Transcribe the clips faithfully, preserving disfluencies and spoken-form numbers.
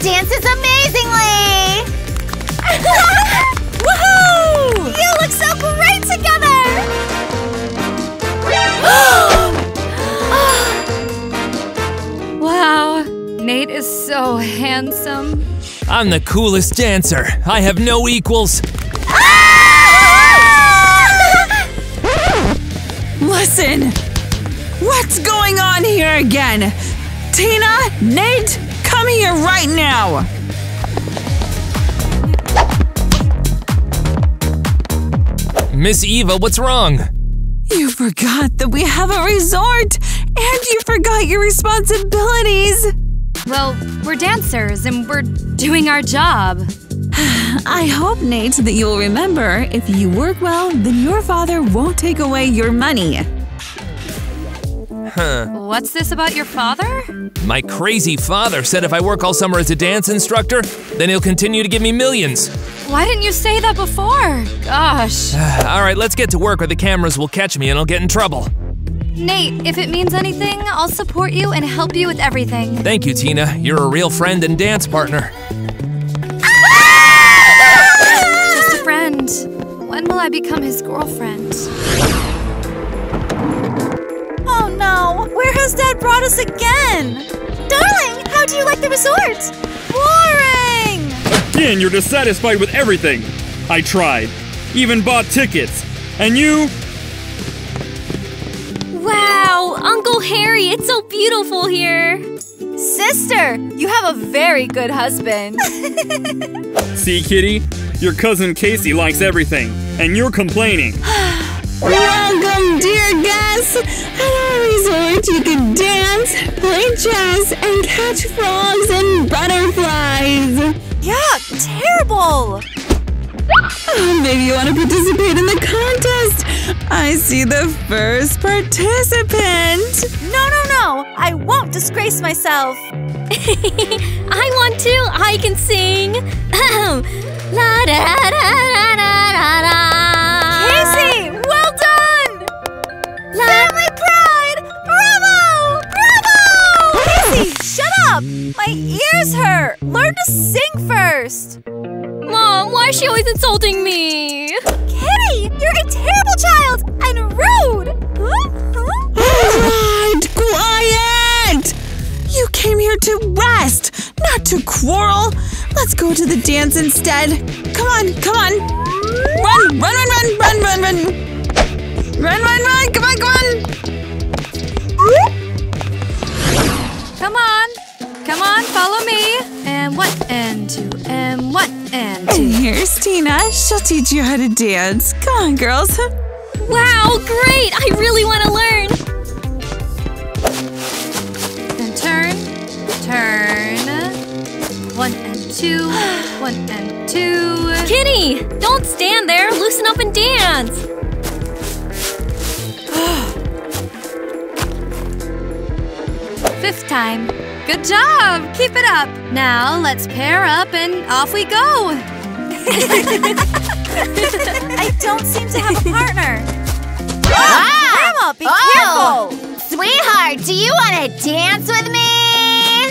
Tina dances amazingly! Woohoo! You look so great together! Wow, Nate is so handsome. I'm the coolest dancer. I have no equals. Listen! What's going on here again? Tina, Nate, come here right now! Miss Eva, what's wrong? You forgot that we have a resort! And you forgot your responsibilities! Well, we're dancers and we're doing our job. I hope, Nate, that you'll remember, if you work well, then your father won't take away your money. Huh. What's this about your father? My crazy father said if I work all summer as a dance instructor, then he'll continue to give me millions. Why didn't you say that before? Gosh. All right, let's get to work or the cameras will catch me and I'll get in trouble. Nate, if it means anything, I'll support you and help you with everything. Thank you, Tina. You're a real friend and dance partner. Just a friend. When will I become his girlfriend? Oh no! Where has Dad brought us again? Darling, how do you like the resort? Boring! Again, you're dissatisfied with everything. I tried. Even bought tickets. And you… Wow, Uncle Harry, it's so beautiful here! Sister, you have a very good husband. See, Kitty? Your cousin Casey likes everything, and you're complaining. Welcome, dear guests! At our resort, you can dance, play chess, and catch frogs and butterflies! Yuck, terrible! Oh, maybe you want to participate in the contest! I see the first participant! No, no, no! I won't disgrace myself! I want to! I can sing! La da da da da da da! Casey! Well done! La Family pride! Bravo! Bravo! Casey, shut up! My ears hurt! Learn to sing first! Mom, why is she always insulting me? Kitty, you're a terrible child and rude! Huh? Huh? All right, quiet! You came here to rest, not to quarrel. Let's go to the dance instead. Come on, come on. Run, run, run, run, run, run, run. Run, run, run, come on, come on. Come on. Come on, follow me. And one, and two, and one, and two. And here's Tina. She'll teach you how to dance. Come on, girls. Wow, great! I really want to learn. And turn, turn. One and two, one and two. Kitty, don't stand there. Loosen up and dance. Fifth time. Good job! Keep it up! Now, let's pair up and off we go! I don't seem to have a partner! Oh, wow. Grandma, be oh. careful! Sweetheart, do you want to dance with me?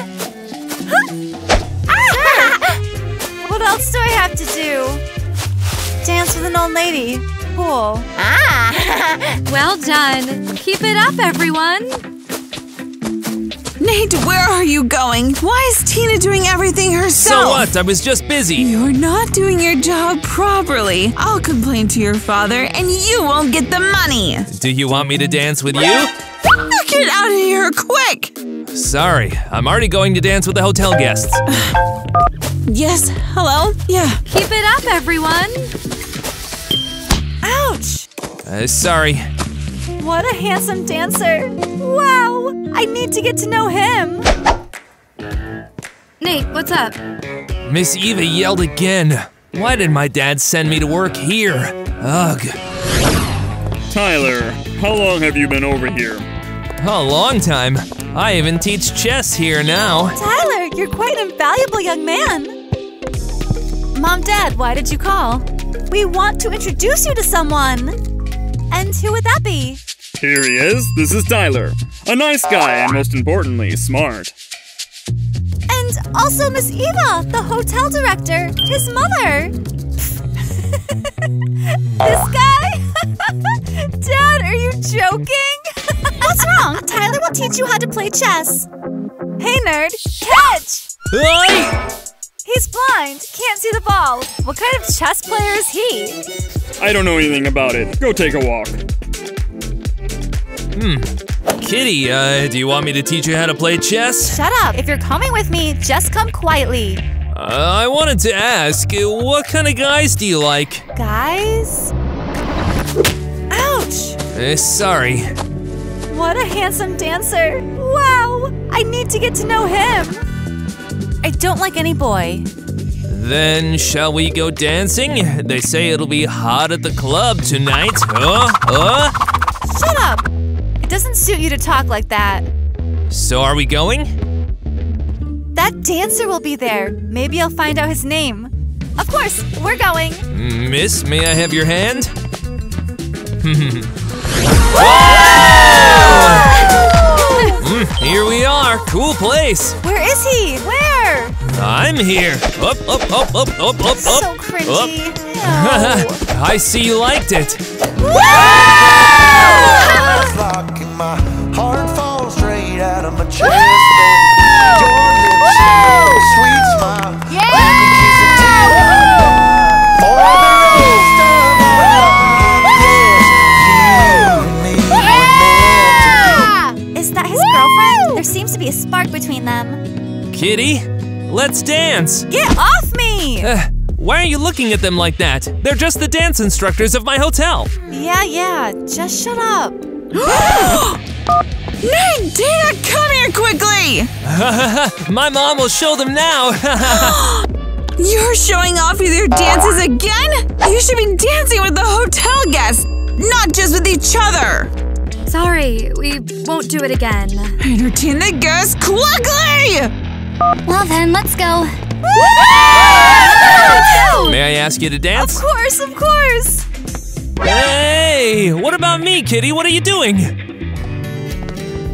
Huh? Ah. What else do I have to do? Dance with an old lady. Cool. Ah. Well done! Keep it up, everyone! Nate, where are you going? Why is Tina doing everything herself? So what? I was just busy. You're not doing your job properly. I'll complain to your father and you won't get the money. Do you want me to dance with you? Get out of here, quick! Sorry, I'm already going to dance with the hotel guests. Yes, hello? Yeah. Keep it up, everyone. Ouch! Uh, sorry. What a handsome dancer. Wow! I need to get to know him! Nate, what's up? Miss Eva yelled again. Why did my dad send me to work here? Ugh. Tyler, how long have you been over here? A long time. I even teach chess here now. Tyler, you're quite an invaluable young man. Mom, Dad, why did you call? We want to introduce you to someone. And who would that be? Here he is. This is Tyler. A nice guy and, most importantly, smart. And Also Miss Eva, the hotel director, his mother. This guy? Dad, are you joking? What's wrong? Tyler will teach you how to play chess. Hey, nerd, catch! He's blind, can't see the ball. What kind of chess player is he? I don't know anything about it. Go take a walk. Hmm. Kitty, uh, do you want me to teach you how to play chess? Shut up. If you're coming with me, just come quietly. Uh, I wanted to ask, what kind of guys do you like? Guys? Ouch! Uh, sorry. What a handsome dancer. Wow! I need to get to know him. I don't like any boy. Then shall we go dancing? They say it'll be hot at the club tonight. Huh? Huh? Shut up! It doesn't suit you to talk like that. So are we going? That dancer will be there. Maybe I'll find out his name. Of course, we're going. Miss, may I have your hand? mm, here we are. Cool place. Where is he? Where? I'm here. Up, up, up, up, up, up, so up. So cringy. Up. No. I see you liked it. My heart falls straight out of my chest. Is that his girlfriend? There seems to be a spark between them. Kitty, let's dance. Get off me! Uh, why are you looking at them like that? They're just the dance instructors of my hotel. Yeah, yeah, just shut up. Nate, Tina, come here quickly! My mom will show them now! You're showing off with your dances again? You should be dancing with the hotel guests, not just with each other! Sorry, we won't do it again. Entertain the guests quickly! Well then, let's go. May I ask you to dance? Of course, of course! Hey! What about me, Kitty? What are you doing?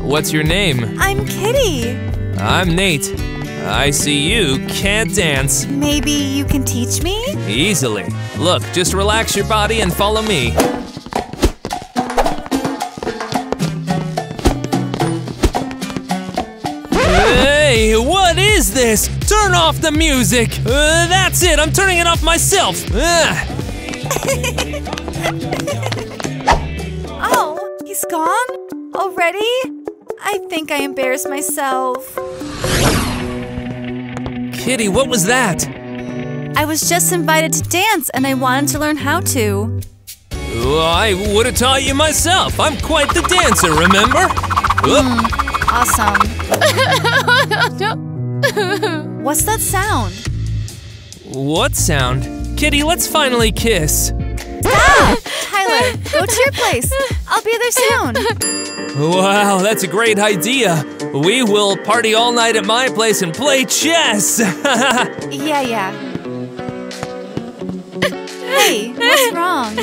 What's your name? I'm Kitty. I'm Nate. I see you can't dance. Maybe you can teach me? Easily. Look, just relax your body and follow me. Hey, what is this? Turn off the music. Uh, that's it, I'm turning it off myself. Oh, he's gone? Already? I think I embarrassed myself. Kitty, what was that? I was just invited to dance and I wanted to learn how to. Well, I would have taught you myself. I'm quite the dancer, remember? Mm, awesome. What's that sound? What sound? Kitty, let's finally kiss. Stop! Tyler, go to your place. I'll be there soon. Wow, that's a great idea. We will party all night at my place and play chess. Yeah, yeah. Hey, what's wrong?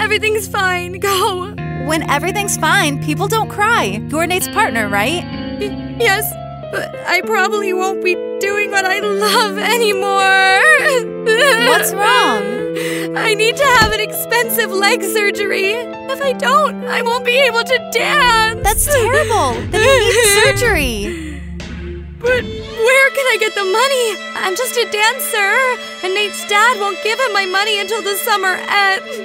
Everything's fine, go. When everything's fine, people don't cry. You're Nate's partner, right? Y- yes, but I probably won't be doing what I love anymore. What's wrong? I need to have an expensive leg surgery. If I don't, I won't be able to dance. That's terrible. Then you need surgery. But where can I get the money? I'm just a dancer. And Nate's dad won't give him my money until the summer ends.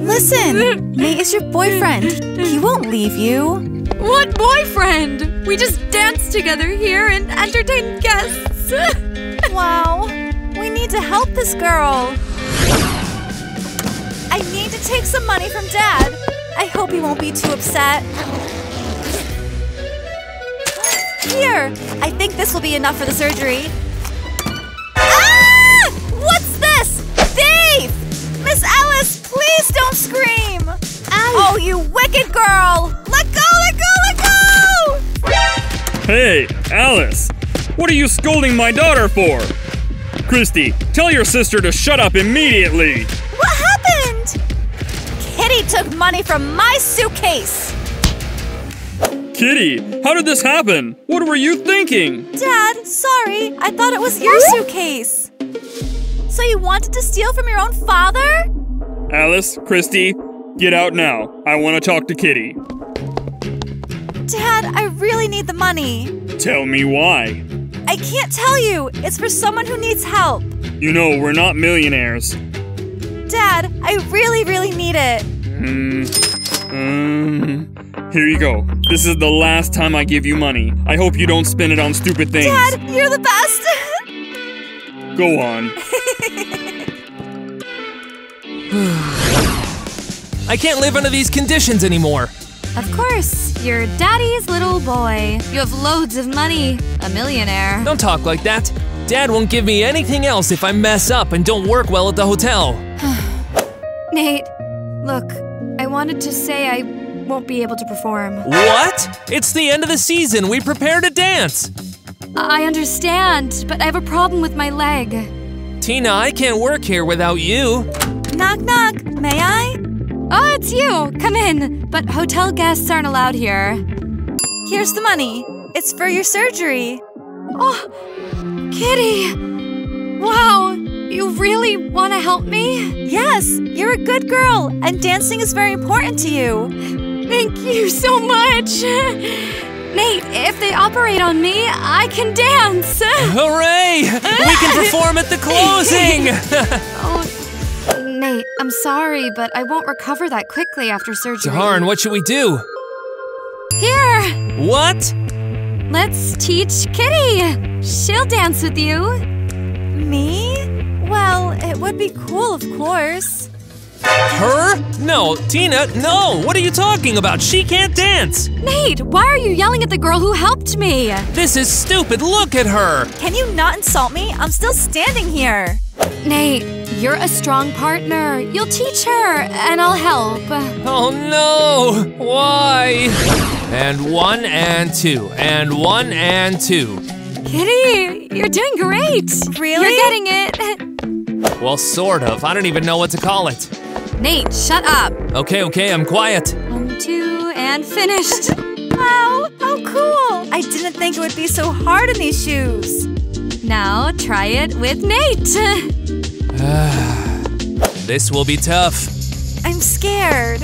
Listen, Nate is your boyfriend. He won't leave you. What boyfriend? We just dance together here and entertain guests. Wow. We need to help this girl. I need to take some money from Dad. I hope he won't be too upset. Here, I think this will be enough for the surgery. Ah! What's this? Thief! Miss Alice, please don't scream! Ow. Oh, you wicked girl! Let go, let go, let go! Hey, Alice, what are you scolding my daughter for? Christy, tell your sister to shut up immediately! What happened? Kitty took money from my suitcase! Kitty, how did this happen? What were you thinking? Dad, sorry. I thought it was your suitcase. So you wanted to steal from your own father? Alice, Christy, get out now. I want to talk to Kitty. Dad, I really need the money. Tell me why. I can't tell you. It's for someone who needs help. You know, we're not millionaires. Dad, I really, really need it. Hmm. Um, here you go. This is the last time I give you money. I hope you don't spend it on stupid things. Dad, you're the best. Go on. I can't live under these conditions anymore. Of course. You're daddy's little boy. You have loads of money. A millionaire. Don't talk like that. Dad won't give me anything else if I mess up and don't work well at the hotel. Nate, look, I wanted to say I won't be able to perform. What? It's the end of the season. We prepare to dance. I understand, but I have a problem with my leg. Tina, I can't work here without you. Knock, knock. May I? Oh, it's you. Come in. But hotel guests aren't allowed here. Here's the money. It's for your surgery. Oh, Kitty. Wow. You really want to help me? Yes, you're a good girl, and dancing is very important to you. Thank you so much. Nate, if they operate on me, I can dance. Hooray! We can perform at the closing! Oh, Nate, I'm sorry, but I won't recover that quickly after surgery. Darn, what should we do? Here! What? Let's teach Kitty. She'll dance with you. Me? Well, it would be cool, of course. Her? No, Tina, no! What are you talking about? She can't dance! Nate, why are you yelling at the girl who helped me? This is stupid. Look at her! Can you not insult me? I'm still standing here. Nate, you're a strong partner. You'll teach her, and I'll help. Oh, no! Why? And one and two, and one and two. Kitty, you're doing great! Really? You're getting it! Well, sort of. I don't even know what to call it. Nate, shut up. Okay, okay, I'm quiet. One, two, and finished. Wow, how cool. I didn't think it would be so hard in these shoes. Now try it with Nate. This will be tough. I'm scared.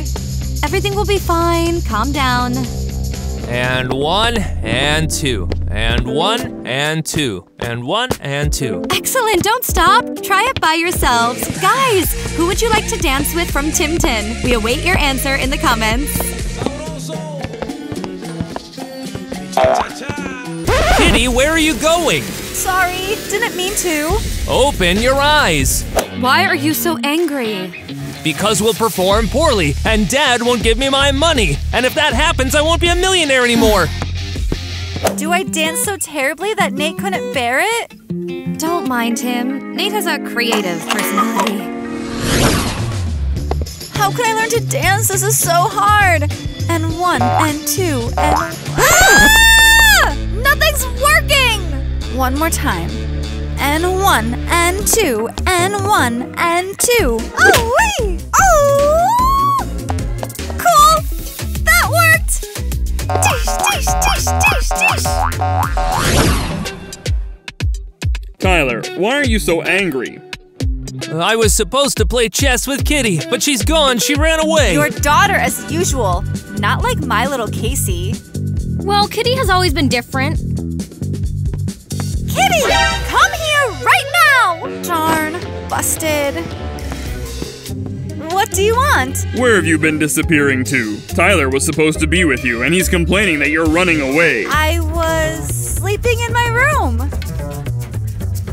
Everything will be fine. Calm down. And one, and two. And one, and two, and one, and two. Excellent, don't stop. Try it by yourselves. Guys, who would you like to dance with from Tim Tin? We await your answer in the comments. Kitty, where are you going? Sorry, didn't mean to. Open your eyes. Why are you so angry? Because we'll perform poorly, and Dad won't give me my money. And if that happens, I won't be a millionaire anymore. Do I dance so terribly that Nate couldn't bear it? Don't mind him. Nate has a creative personality. How can I learn to dance? This is so hard. And one, and two, and... Ah! Nothing's working! One more time. And one, and two, and one, and two. Oh, wee! Oh! Cool! That worked! Dish, dish, dish, dish, dish. Tyler, why are you so angry? I was supposed to play chess with Kitty, but she's gone. She ran away. Your daughter, as usual. Not like my little Casey. Well, Kitty has always been different. Kitty, come here right now! Darn, busted. What do you want? Where have you been disappearing to? Tyler was supposed to be with you, and he's complaining that you're running away. I was sleeping in my room.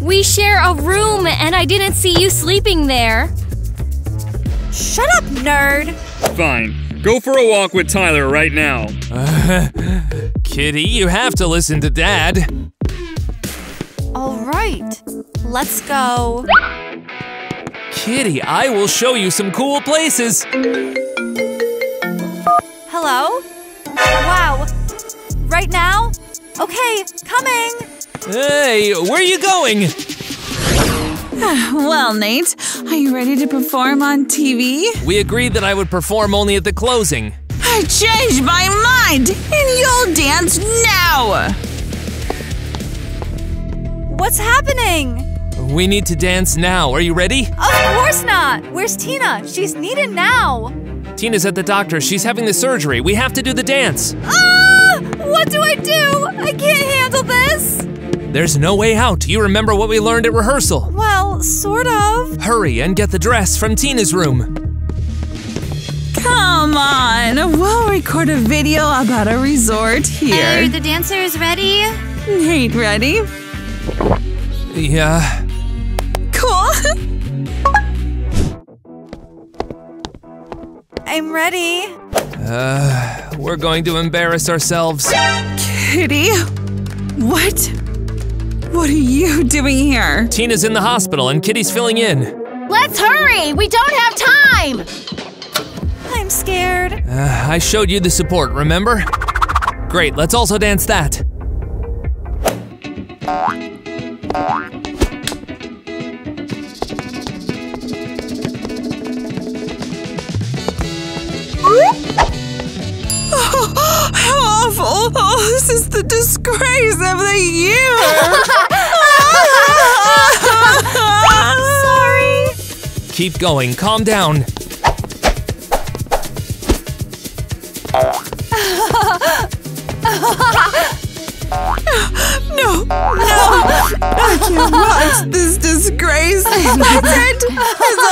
We share a room, and I didn't see you sleeping there. Shut up, nerd. Fine. Go for a walk with Tyler right now. Uh, Kitty, you have to listen to Dad. All right. Let's go. Kitty, I will show you some cool places. Hello? Wow. Right now? Okay, coming. Hey, where are you going? Well, Nate, are you ready to perform on T V? We agreed that I would perform only at the closing. I changed my mind, and you'll dance now! What's happening? We need to dance now. Are you ready? Of course not! Where's Tina? She's needed now! Tina's at the doctor. She's having the surgery. We have to do the dance. Ah! What do I do? I can't handle this! There's no way out. You remember what we learned at rehearsal? Well, sort of. Hurry and get the dress from Tina's room. Come on, we'll record a video about a resort here. Are the dancers ready? Nate, ready? Yeah. Cool. I'm ready. Uh, we're going to embarrass ourselves. Kitty? What? What are you doing here? Tina's in the hospital and Kitty's filling in. Let's hurry! We don't have time! I'm scared. Uh, I showed you the support, remember? Great, let's also dance that. Oh, how awful! Oh, this is the disgrace of the year! I'm sorry! Keep going, calm down. No, no, I can't watch this disgrace. That's it. It's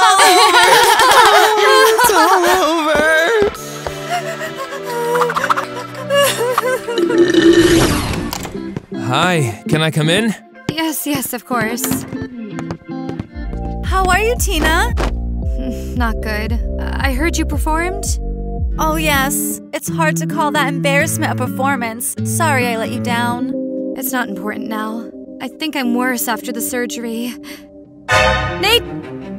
all over. It's all over. Hi, can I come in? Yes, yes, of course. How are you, Tina? Not good. I heard you performed. Oh yes, it's hard to call that embarrassment a performance. Sorry I let you down. It's not important now. I think I'm worse after the surgery. Nate,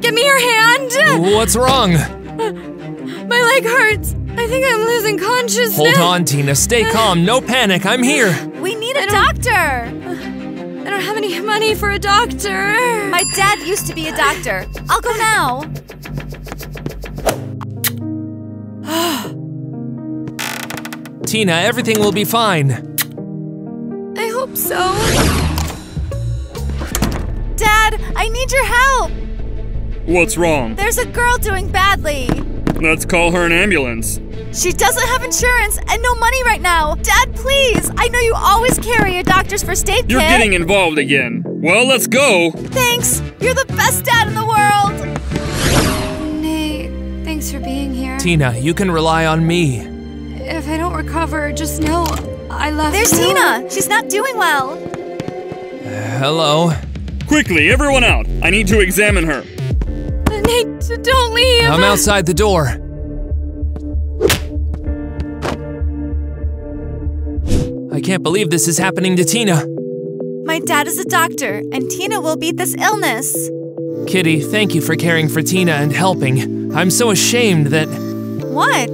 give me your hand! What's wrong? My leg hurts. I think I'm losing consciousness. Hold on, Tina. Stay calm. No panic. I'm here. We need a doctor. I don't have any money for a doctor. My dad used to be a doctor. I'll go now. Tina, everything will be fine. I hope so. Dad, I need your help. What's wrong? There's a girl doing badly. Let's call her an ambulance. She doesn't have insurance and no money right now. Dad, please. I know you always carry your doctor's first aid kit. You're getting involved again. Well, let's go. Thanks. You're the best dad in the world. Nate, thanks for being here. Tina, you can rely on me. If I don't recover, just know I love you. There's Tina! She's not doing well! Uh, hello? Quickly, everyone out! I need to examine her! Nate, don't leave! I'm outside the door. I can't believe this is happening to Tina. My dad is a doctor, and Tina will beat this illness. Kitty, thank you for caring for Tina and helping. I'm so ashamed that... What?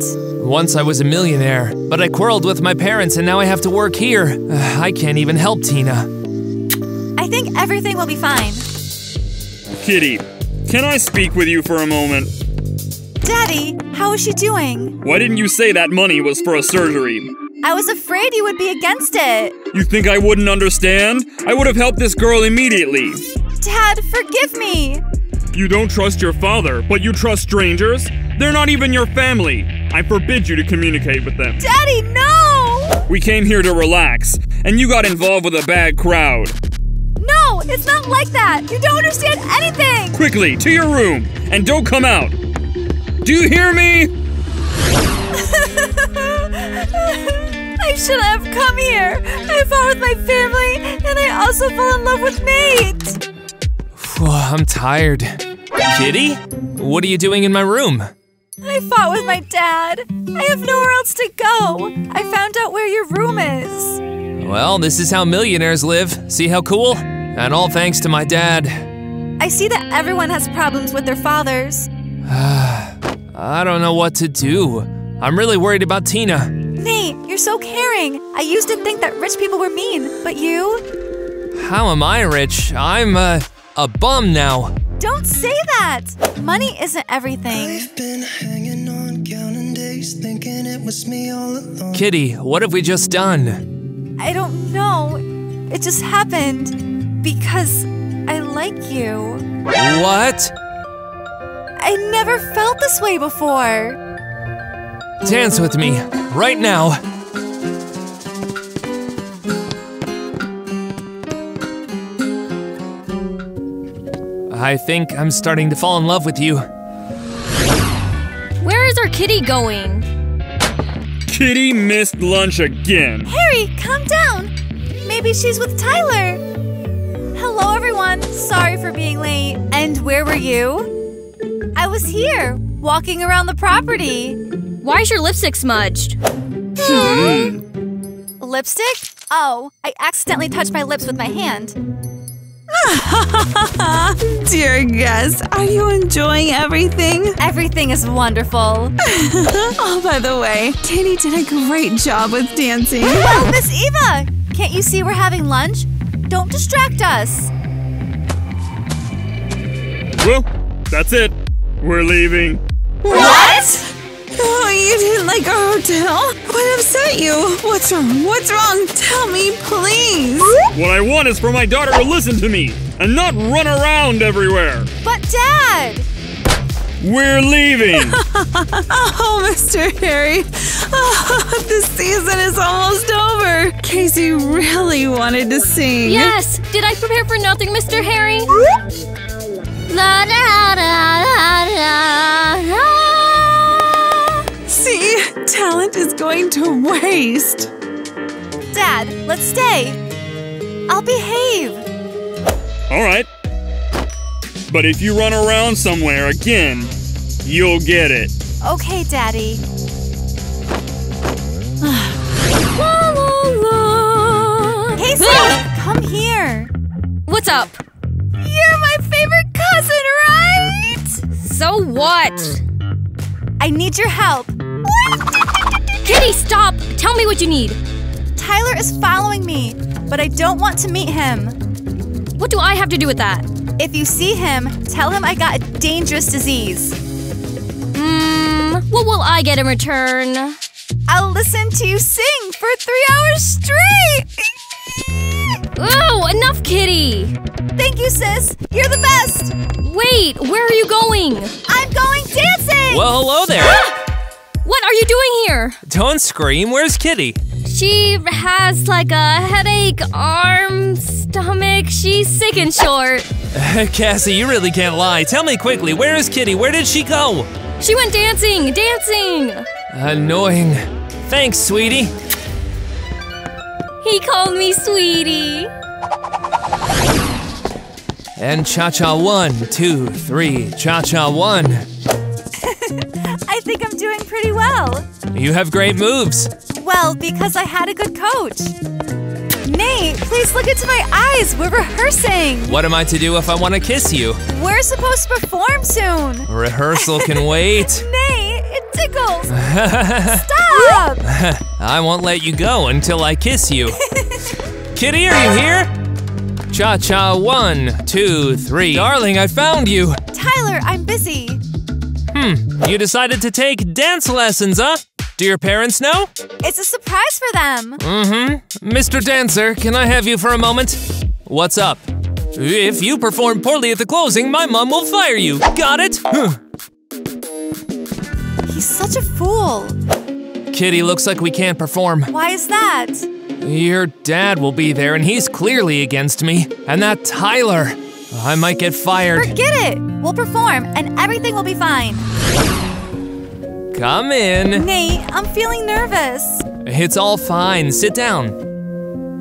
Once I was a millionaire, but I quarreled with my parents and now I have to work here. Uh, I can't even help Tina. I think everything will be fine. Kitty, can I speak with you for a moment? Daddy, how is she doing? Why didn't you say that money was for a surgery? I was afraid you would be against it. You think I wouldn't understand? I would have helped this girl immediately. Dad, forgive me. You don't trust your father, but you trust strangers? They're not even your family. I forbid you to communicate with them. Daddy, no! We came here to relax, and you got involved with a bad crowd. No, it's not like that. You don't understand anything. Quickly, to your room, and don't come out. Do you hear me? I should have come here. I fought with my family, and I also fell in love with Nate. I'm tired. Kitty, what are you doing in my room? I fought with my dad. I have nowhere else to go. I found out where your room is. Well, this is how millionaires live. See how cool? And all thanks to my dad. I see that everyone has problems with their fathers. I don't know what to do. I'm really worried about Tina. Nate, you're so caring. I used to think that rich people were mean, but you? How am I rich? I'm a, a bum now. Don't say that! Money isn't everything. I've been hanging on, counting days just thinking it was me all along. Kitty, what have we just done? I don't know. It just happened. Because I like you. What? I never felt this way before. Dance with me, right now. I think I'm starting to fall in love with you. Where is our kitty going? Kitty missed lunch again. Harry, calm down. Maybe she's with Tyler. Hello, everyone. Sorry for being late. And where were you? I was here, walking around the property. Why's your lipstick smudged? Lipstick? Oh, I accidentally touched my lips with my hand. Dear guest, are you enjoying everything? Everything is wonderful. Oh, by the way, Katie did a great job with dancing. Oh, Miss Eva! Can't you see we're having lunch? Don't distract us. Well, that's it. We're leaving. What? what? Oh, you didn't like our hotel? What upset you? What's wrong? What's wrong? Tell me, please. What I want is for my daughter to listen to me and not run around everywhere. But, Dad. We're leaving. Oh, Mister Harry. Oh, the season is almost over. Casey really wanted to sing. Yes. Did I prepare for nothing, Mister Harry? La, la, la, la, la, la. See, talent is going to waste. Dad, let's stay. I'll behave. All right. But if you run around somewhere again, you'll get it. Okay, Daddy. La, la, la. Hey, Sam, come here. What's up? You're my favorite cousin, right? So what? I need your help. Kitty, stop! Tell me what you need. Tyler is following me, but I don't want to meet him. What do I have to do with that? If you see him, tell him I got a dangerous disease. Hmm, what will I get in return? I'll listen to you sing for three hours straight! Oh, enough, Kitty! Thank you, sis! You're the best! Wait, where are you going? I'm going dancing! Well, hello there! Ah! What are you doing here? Don't scream, where's Kitty? She has like a headache, arm, stomach, she's sick in short. Cassie, you really can't lie. Tell me quickly, where is Kitty? Where did she go? She went dancing, dancing! Annoying. Thanks, sweetie. He called me sweetie. And cha-cha one, two, three, cha-cha one. I think I'm doing pretty well. You have great moves. Well, because I had a good coach. Nate, please look into my eyes. We're rehearsing. What am I to do if I want to kiss you? We're supposed to perform soon. Rehearsal can wait. Nate, it tickles. Stop. I won't let you go until I kiss you. Kitty, are you here? Cha-cha, one, two, three. Darling, I found you! Tyler, I'm busy. Hmm, you decided to take dance lessons, huh? Do your parents know? It's a surprise for them. Mm-hmm. Mister Dancer, can I have you for a moment? What's up? If you perform poorly at the closing, my mom will fire you. Got it? He's such a fool. Kitty, looks like we can't perform. Why is that? Your dad will be there, and he's clearly against me. And that Tyler. I might get fired. Forget it. We'll perform, and everything will be fine. Come in. Nate, I'm feeling nervous. It's all fine. Sit down.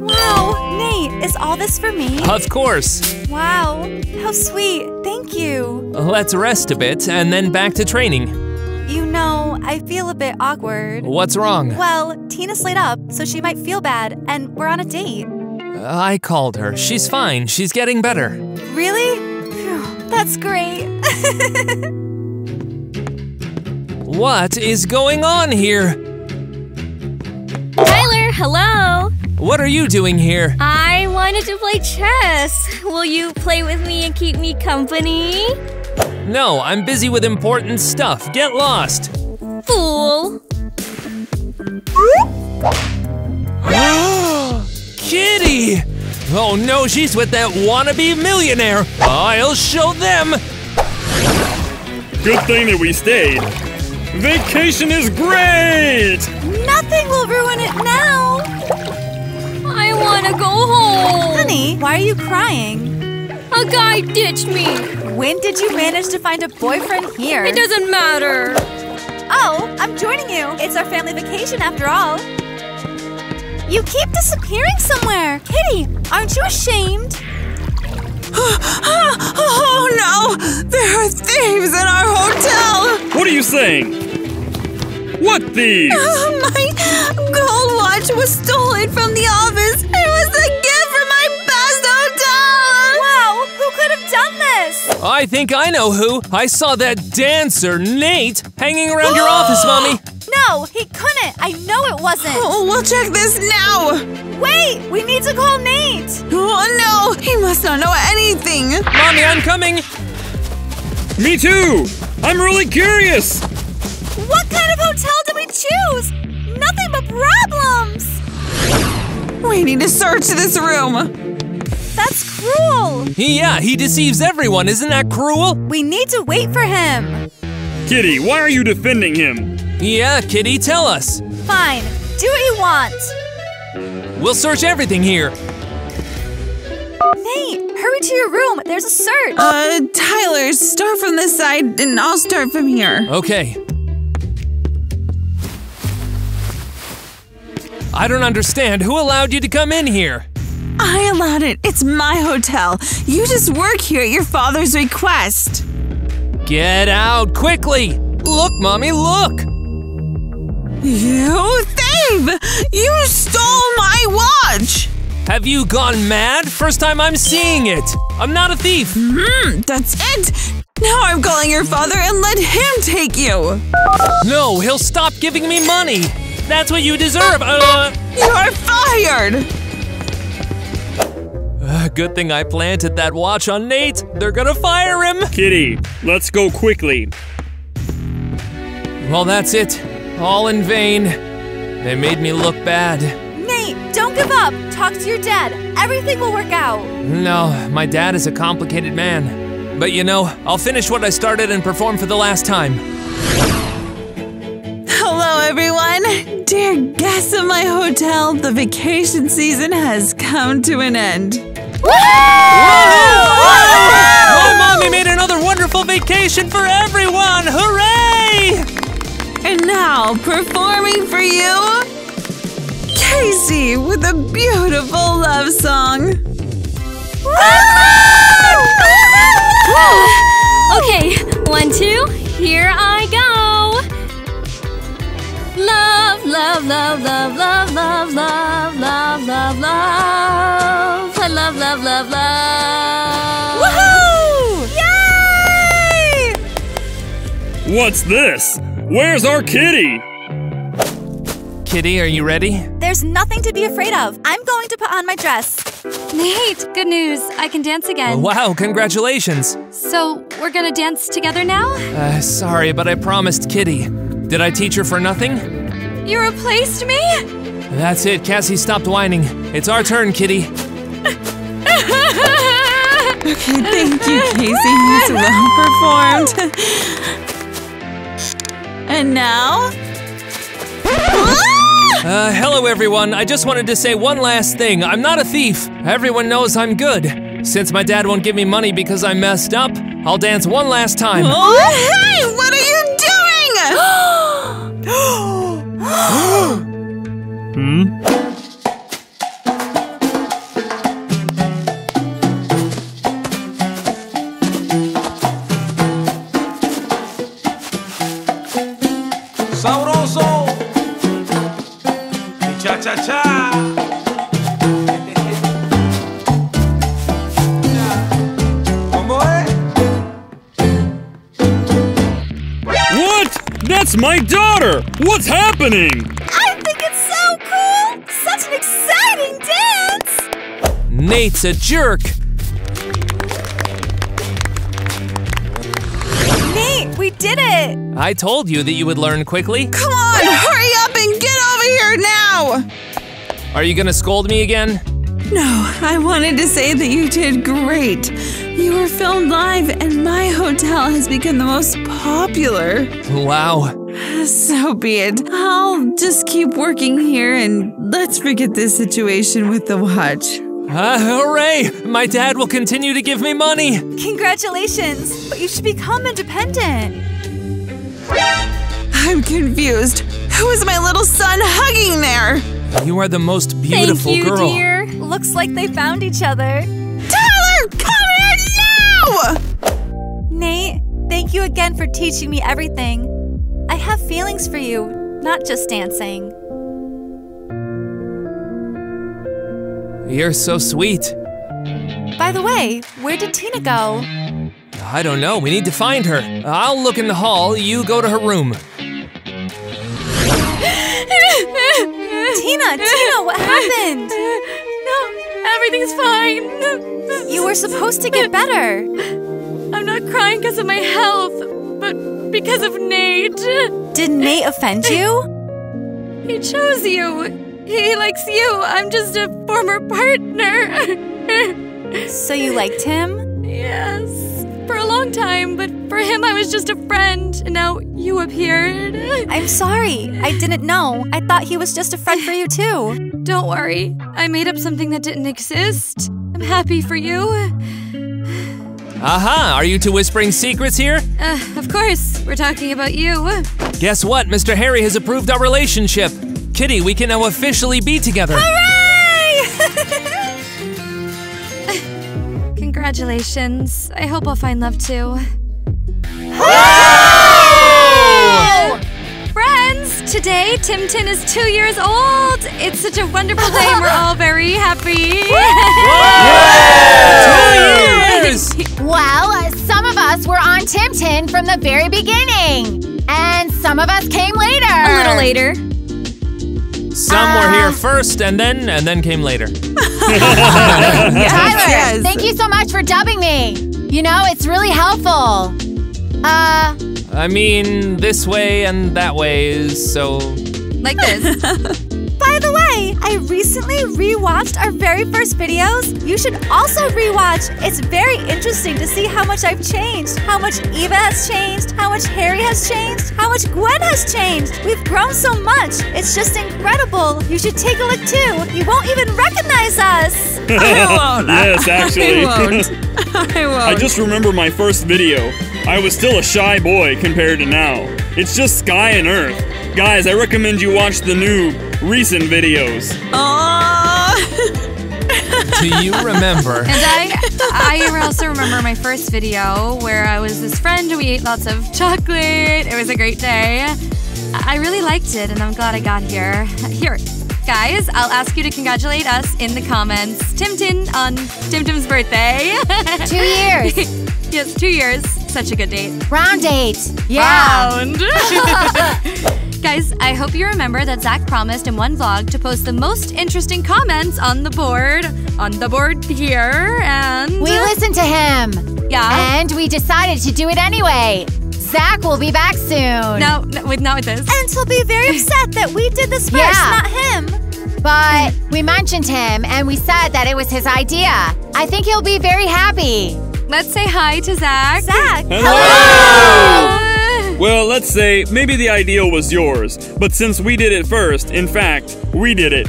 Wow, Nate, is all this for me? Of course. Wow, how sweet. Thank you. Let's rest a bit, and then back to training. You know, I feel a bit awkward. What's wrong? Well, Tina slayed up, so she might feel bad, and we're on a date. I called her. She's fine. She's getting better. Really? Phew, that's great. What is going on here? Tyler, hello. What are you doing here? I wanted to play chess. Will you play with me and keep me company? No, I'm busy with important stuff. Get lost. Fool. Kitty! Oh no, she's with that wannabe millionaire! I'll show them! Good thing that we stayed. Vacation is great! Nothing will ruin it now! I wanna go home! Honey, why are you crying? A guy ditched me! When did you manage to find a boyfriend here? It doesn't matter! Oh, I'm joining you! It's our family vacation after all! You keep disappearing somewhere! Kitty, aren't you ashamed? Oh no! There are thieves in our hotel! What are you saying? What thieves? Uh, my gold watch was stolen from the office! It was a gift from my best hotel! Wow! Who could have done this? I think I know who! I saw that dancer, Nate, hanging around your office, Mommy! No, he couldn't! I know it wasn't! Oh, we'll check this now! Wait! We need to call Nate! Oh no! He must not know anything! Mommy, I'm coming! Me too! I'm really curious! What kind of hotel did we choose? Nothing but problems! We need to search this room! That's cruel! Yeah, he deceives everyone, isn't that cruel? We need to wait for him! Kitty, why are you defending him? Yeah, Kitty, tell us! Fine, do what you want! We'll search everything here. Nate, hurry to your room. There's a search. Uh, Tyler, start from this side and I'll start from here. Okay. I don't understand. Who allowed you to come in here? I allowed it. It's my hotel. You just work here at your father's request. Get out quickly. Look, Mommy, look. You thief! You stole my watch! Have you gone mad? First time I'm seeing it! I'm not a thief! Mm-hmm, that's it! Now I'm calling your father and let him take you! No, he'll stop giving me money! That's what you deserve! Uh, You're fired! Uh, good thing I planted that watch on Nate! They're gonna fire him! Kitty, let's go quickly. Well, that's it. All in vain. They made me look bad. Nate, don't give up. Talk to your dad. Everything will work out. No, my dad is a complicated man. But you know, I'll finish what I started and perform for the last time. Hello, everyone. Dear guests of my hotel, the vacation season has come to an end. Woo! Whoa! Whoa! Oh, Mommy made another wonderful vacation for everyone. Hooray! And now, performing for you, Casey with a beautiful love song. Okay, one, two, here I go. Love, love, love, love, love, love, love, love, love, love. I love, love, love, love. Woohoo! Yay! What's this? Where's our kitty? Kitty, are you ready? There's nothing to be afraid of. I'm going to put on my dress. Nate, good news. I can dance again. Wow, congratulations. So, we're gonna dance together now? Uh, sorry, but I promised Kitty. Did I teach her for nothing? You replaced me? That's it. Cassie stopped whining. It's our turn, Kitty. Okay, thank you, Casey. You well performed. And now? Uh, hello everyone, I just wanted to say one last thing. I'm not a thief. Everyone knows I'm good. Since my dad won't give me money because I messed up, I'll dance one last time. Oh, hey, what are you doing? Hmm? My daughter! What's happening? I think it's so cool! Such an exciting dance! Nate's a jerk! Nate, we did it! I told you that you would learn quickly. Come on, hurry up and get over here now! Are you gonna scold me again? No, I wanted to say that you did great. You were filmed live, and my hotel has become the most popular. Wow. So be it. I'll just keep working here, and let's forget this situation with the watch. Ah, hooray! My dad will continue to give me money! Congratulations! But you should become independent. I'm confused. Who is my little son hugging there? You are the most beautiful Thank you, girl. Dear. Looks like they found each other. Tyler, come here now! Nate, thank you again for teaching me everything. I have feelings for you, not just dancing. You're so sweet. By the way, where did Tina go? I don't know. We need to find her. I'll look in the hall. You go to her room. Tina, Tina, what happened? No, everything's fine. You were supposed to get better. I'm not crying because of my health, but because of Nate. Did Nate offend you? He chose you. He likes you. I'm just a former partner. So you liked him? Yes. For a long time, but for him I was just a friend, and now you appeared. I'm sorry. I didn't know. I thought he was just a friend for you too. Don't worry. I made up something that didn't exist. I'm happy for you. Aha! Are you two whispering secrets here? Uh, of course. We're talking about you. Guess what? Mister Harry has approved our relationship. Kitty, we can now officially be together. Hooray! Congratulations. I hope I'll find love too. Whoa! Friends, today Timtin is two years old. It's such a wonderful day and we're all very happy. Two years! Well, some of us were on Timtin from the very beginning. And some of us came later. A little later. Some uh, were here first, and then and then came later. Tyler, yes. Thank you so much for dubbing me. You know, it's really helpful. Uh. I mean, this way and that way, so. Like this. By the way, I recently rewatched our very first videos. You should also rewatch. It's very interesting to see how much I've changed, how much Eva has changed, how much Harry has changed, how much Gwen has changed. We've grown so much. It's just incredible. You should take a look too. You won't even recognize us. I won't. Yes, actually. I won't. I won't. I just remember my first video. I was still a shy boy compared to now. It's just sky and earth. Guys, I recommend you watch the new recent videos. Aww. Do you remember? And I, I also remember my first video where I was this friend. We ate lots of chocolate. It was a great day. I really liked it, and I'm glad I got here. Here, guys, I'll ask you to congratulate us in the comments. Timtin on Timtim's birthday. Two years. Yes, two years. Such a good date. Round eight. Yeah. Round. Guys, I hope you remember that Zach promised in one vlog to post the most interesting comments on the board, on the board here, and… We listened to him! Yeah? And we decided to do it anyway! Zach will be back soon! No, no with, not with this. And he'll be very upset that we did this first, yeah. Not him! But we mentioned him, and we said that it was his idea. I think he'll be very happy! Let's say hi to Zach! Zach! Hello! Hello! Well, let's say maybe the idea was yours, but since we did it first, in fact, we did it.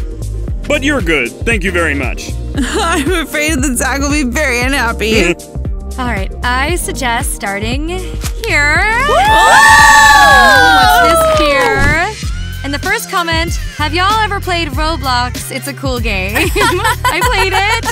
But you're good. Thank you very much. I'm afraid that Zach will be very unhappy. All right, I suggest starting here. Oh, what's this here? And the first comment, have y'all ever played Roblox? It's a cool game. I played it.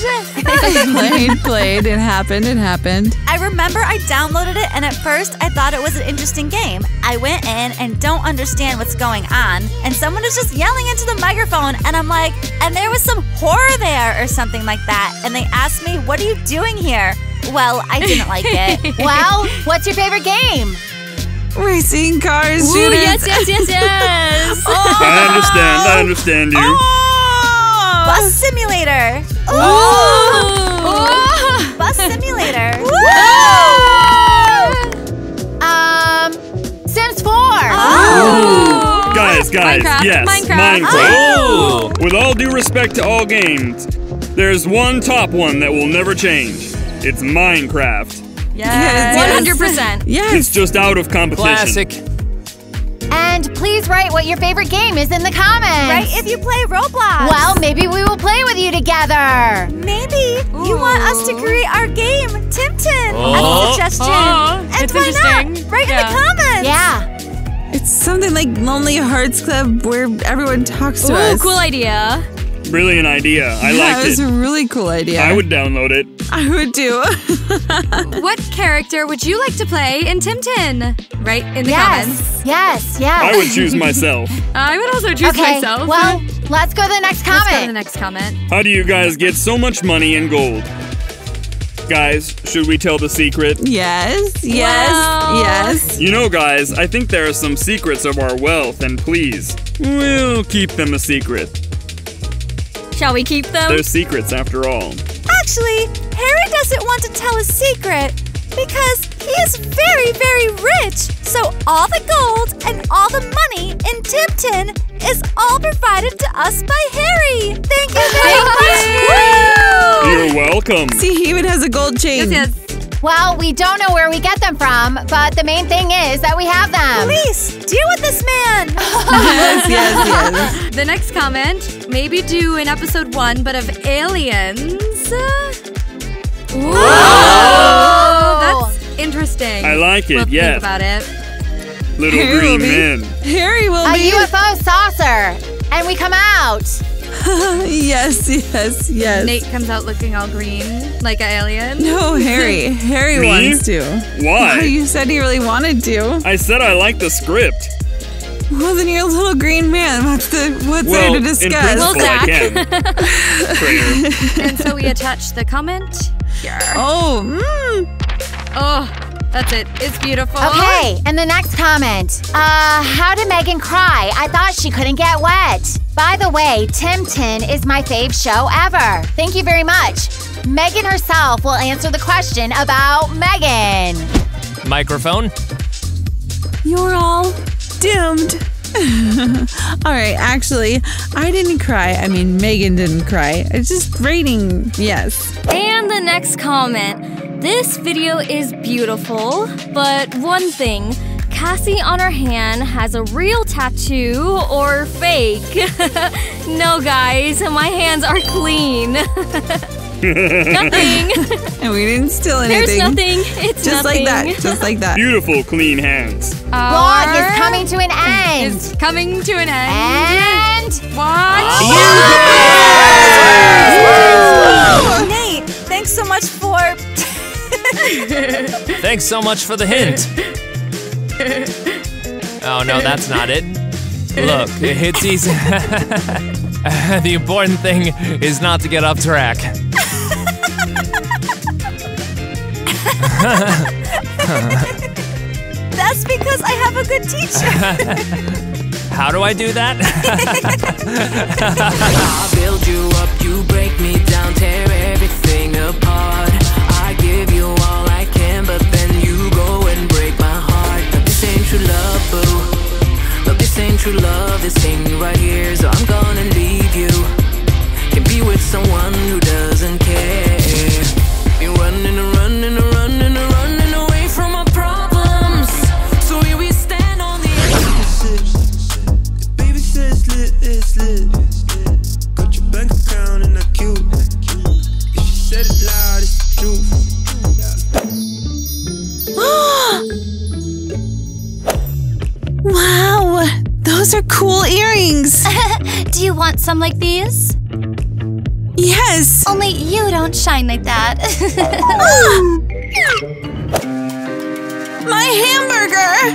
I played, played, it happened, it happened. I remember I downloaded it, and at first I thought it was an interesting game. I went in and don't understand what's going on, and someone is just yelling into the microphone, and I'm like, and there was some horror there or something like that, and they asked me, what are you doing here? Well, I didn't like it. Well, what's your favorite game? Racing cars, Ooh, yes, yes, yes, yes! Oh. I understand, I understand you. Oh. Bus simulator! Ooh. Oh. Oh. Bus simulator! Oh. Um, Sims four! Oh. Oh. Guys, guys. Minecraft. Yes, Minecraft. Minecraft. Oh. With all due respect to all games, there's one top one that will never change. It's Minecraft. Yes, one hundred percent. Yes. It's just out of competition. Classic. And please write what your favorite game is in the comments. Right if you play Roblox. Well, maybe we will play with you together. Maybe. Ooh. You want us to create our game, Timton, oh. as a suggestion. Oh. And it's why not? Write yeah. in the comments. Yeah. It's something like Lonely Hearts Club where everyone talks to Ooh, us. Ooh, cool idea. Brilliant idea. I yeah, liked it. That was a really cool idea. I would download it. I would do. What character would you like to play in Timton? Right in the yes, comments. Yes, yes. I would choose myself. uh, I would also choose okay, myself. Well, let's go to the next comment. Let's go to the next comment. How do you guys get so much money in gold? Guys, should we tell the secret? Yes, yes, wow. yes. You know, guys, I think there are some secrets of our wealth, and please, we'll keep them a secret. Shall we keep them? They're secrets after all. Actually, Harry doesn't want to tell a secret because he is very, very rich. So all the gold and all the money in Timton is all provided to us by Harry. Thank you very much. Woo! You're welcome. See, he even has a gold chain. Yes, yes. Well, we don't know where we get them from, but the main thing is that we have them. Please, deal with this man. Yes, yes, yes. The next comment, maybe do an episode one, but of aliens. Ooh, that's interesting. I like it, we'll yes. think about it. Little Harry green men. Harry will be. A U F O saucer, and we come out. Yes, yes, yes. Nate comes out looking all green, like an alien. No, Harry. Harry Me? wants to. Why? No, you said he really wanted to. I said I like the script. Well, then you're a little green man. What's the what's well, there to discuss? Well, Zach. And so we attach the comment here. Oh, mm. oh, that's it. It's beautiful. Okay, and the next comment. Uh, how did Megan cry? I thought she couldn't get wet. By the way, Timton is my fave show ever. Thank you very much. Megan herself will answer the question about Megan. Microphone. You're all. Dimmed. All right, actually, I didn't cry. I mean, Megan didn't cry. It's just raining, yes. And the next comment. This video is beautiful, but one thing. Cassie on her hand has a real tattoo or fake. No, guys, my hands are clean. Nothing. And we didn't steal anything. There's nothing. It's just nothing. Like that. Just like that. Beautiful, clean hands. Our vlog is coming to an end. It's coming to an end. And watch. Oh. Yes. Yes. Yes. Yes. Nate, thanks so much for. Thanks so much for the hint. Oh no, that's not it. Look, it's easy. The important thing is not to get off track. That's because I have a good teacher. How do I do that? I build you up, you break me down, tear everything apart. I give you all I can, but then you go and break my heart. But this ain't true love, boo. But this ain't true love, this ain't me right here. So I'm gonna leave you. Can be with someone who doesn't care. You're running around. Do you want some like these? Yes! Only you don't shine like that. Oh. My hamburger!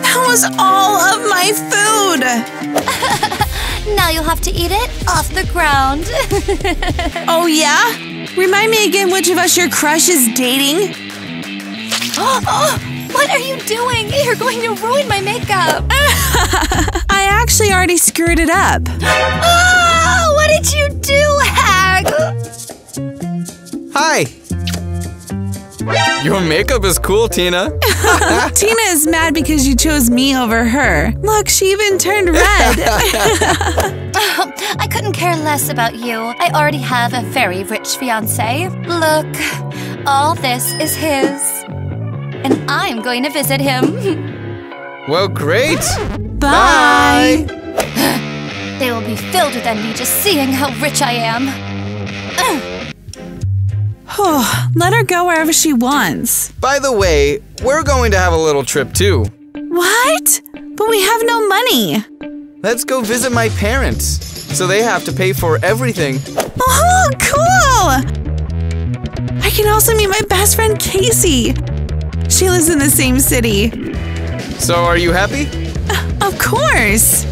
That was all of my food! Now you'll have to eat it off the ground. Oh yeah? Remind me again which of us your crush is dating? Oh! What are you doing? You're going to ruin my makeup. I actually already screwed it up. Oh, what did you do, Hag? Hi. Your makeup is cool, Tina. Tina is mad because you chose me over her. Look, she even turned red. Oh, I couldn't care less about you. I already have a very rich fiancé. Look, all this is his. And I'm going to visit him. Well, great. Bye. Bye. They will be filled with envy just seeing how rich I am. Let her go wherever she wants. By the way, we're going to have a little trip too. What? But we have no money. Let's go visit my parents. So they have to pay for everything. Oh, cool! I can also meet my best friend Casey. She lives in the same city. So are you happy? Uh, of course.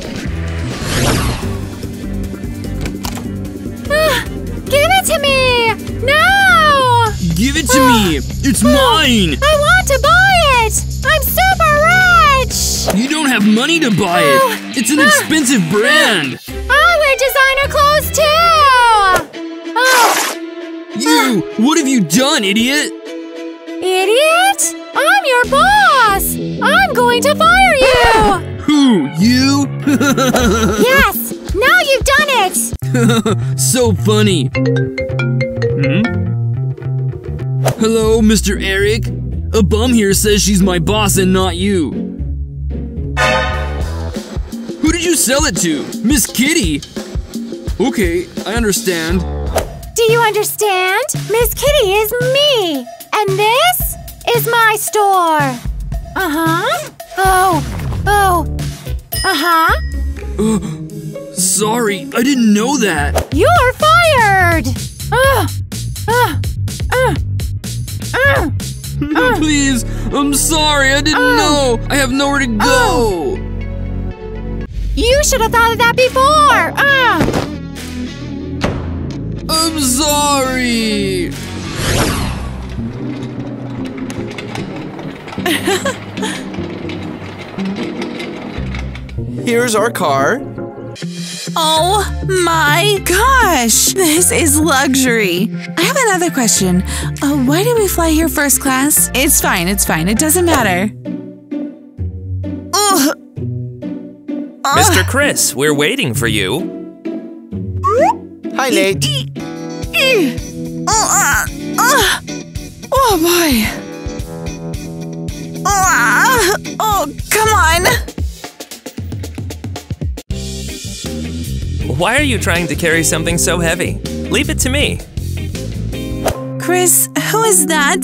Ah, give it to me! No! Give it to me! It's mine! I want to buy it! I'm super rich! You don't have money to buy it! It's an expensive brand! I wear designer clothes too! Oh. You! What have you done, idiot? Idiot? I'm your boss! I'm going to fire you! Who? You? Yes! Now you've done it! So funny! Hmm? Hello, Mister Eric? A bum here says she's my boss and not you. Who did you sell it to? Miss Kitty? Okay, I understand. Do you understand? Miss Kitty is me! And this is my store! Uh-huh. Oh. Oh. Uh-huh. Sorry, I didn't know that. You're fired! Ugh! Ugh! Ugh! Uh, uh, Please, I'm sorry, I didn't uh, know. I have nowhere to go. Uh, you should have thought of that before. Uh. I'm sorry. Here's our car. Oh my gosh! This is luxury! I have another question. Uh, why did we fly here first class? It's fine, it's fine. It doesn't matter. Ugh. Mister Chris, we're waiting for you. Hi, Nate. Oh, boy. Oh, come on. Why are you trying to carry something so heavy? Leave it to me. Chris, who is that?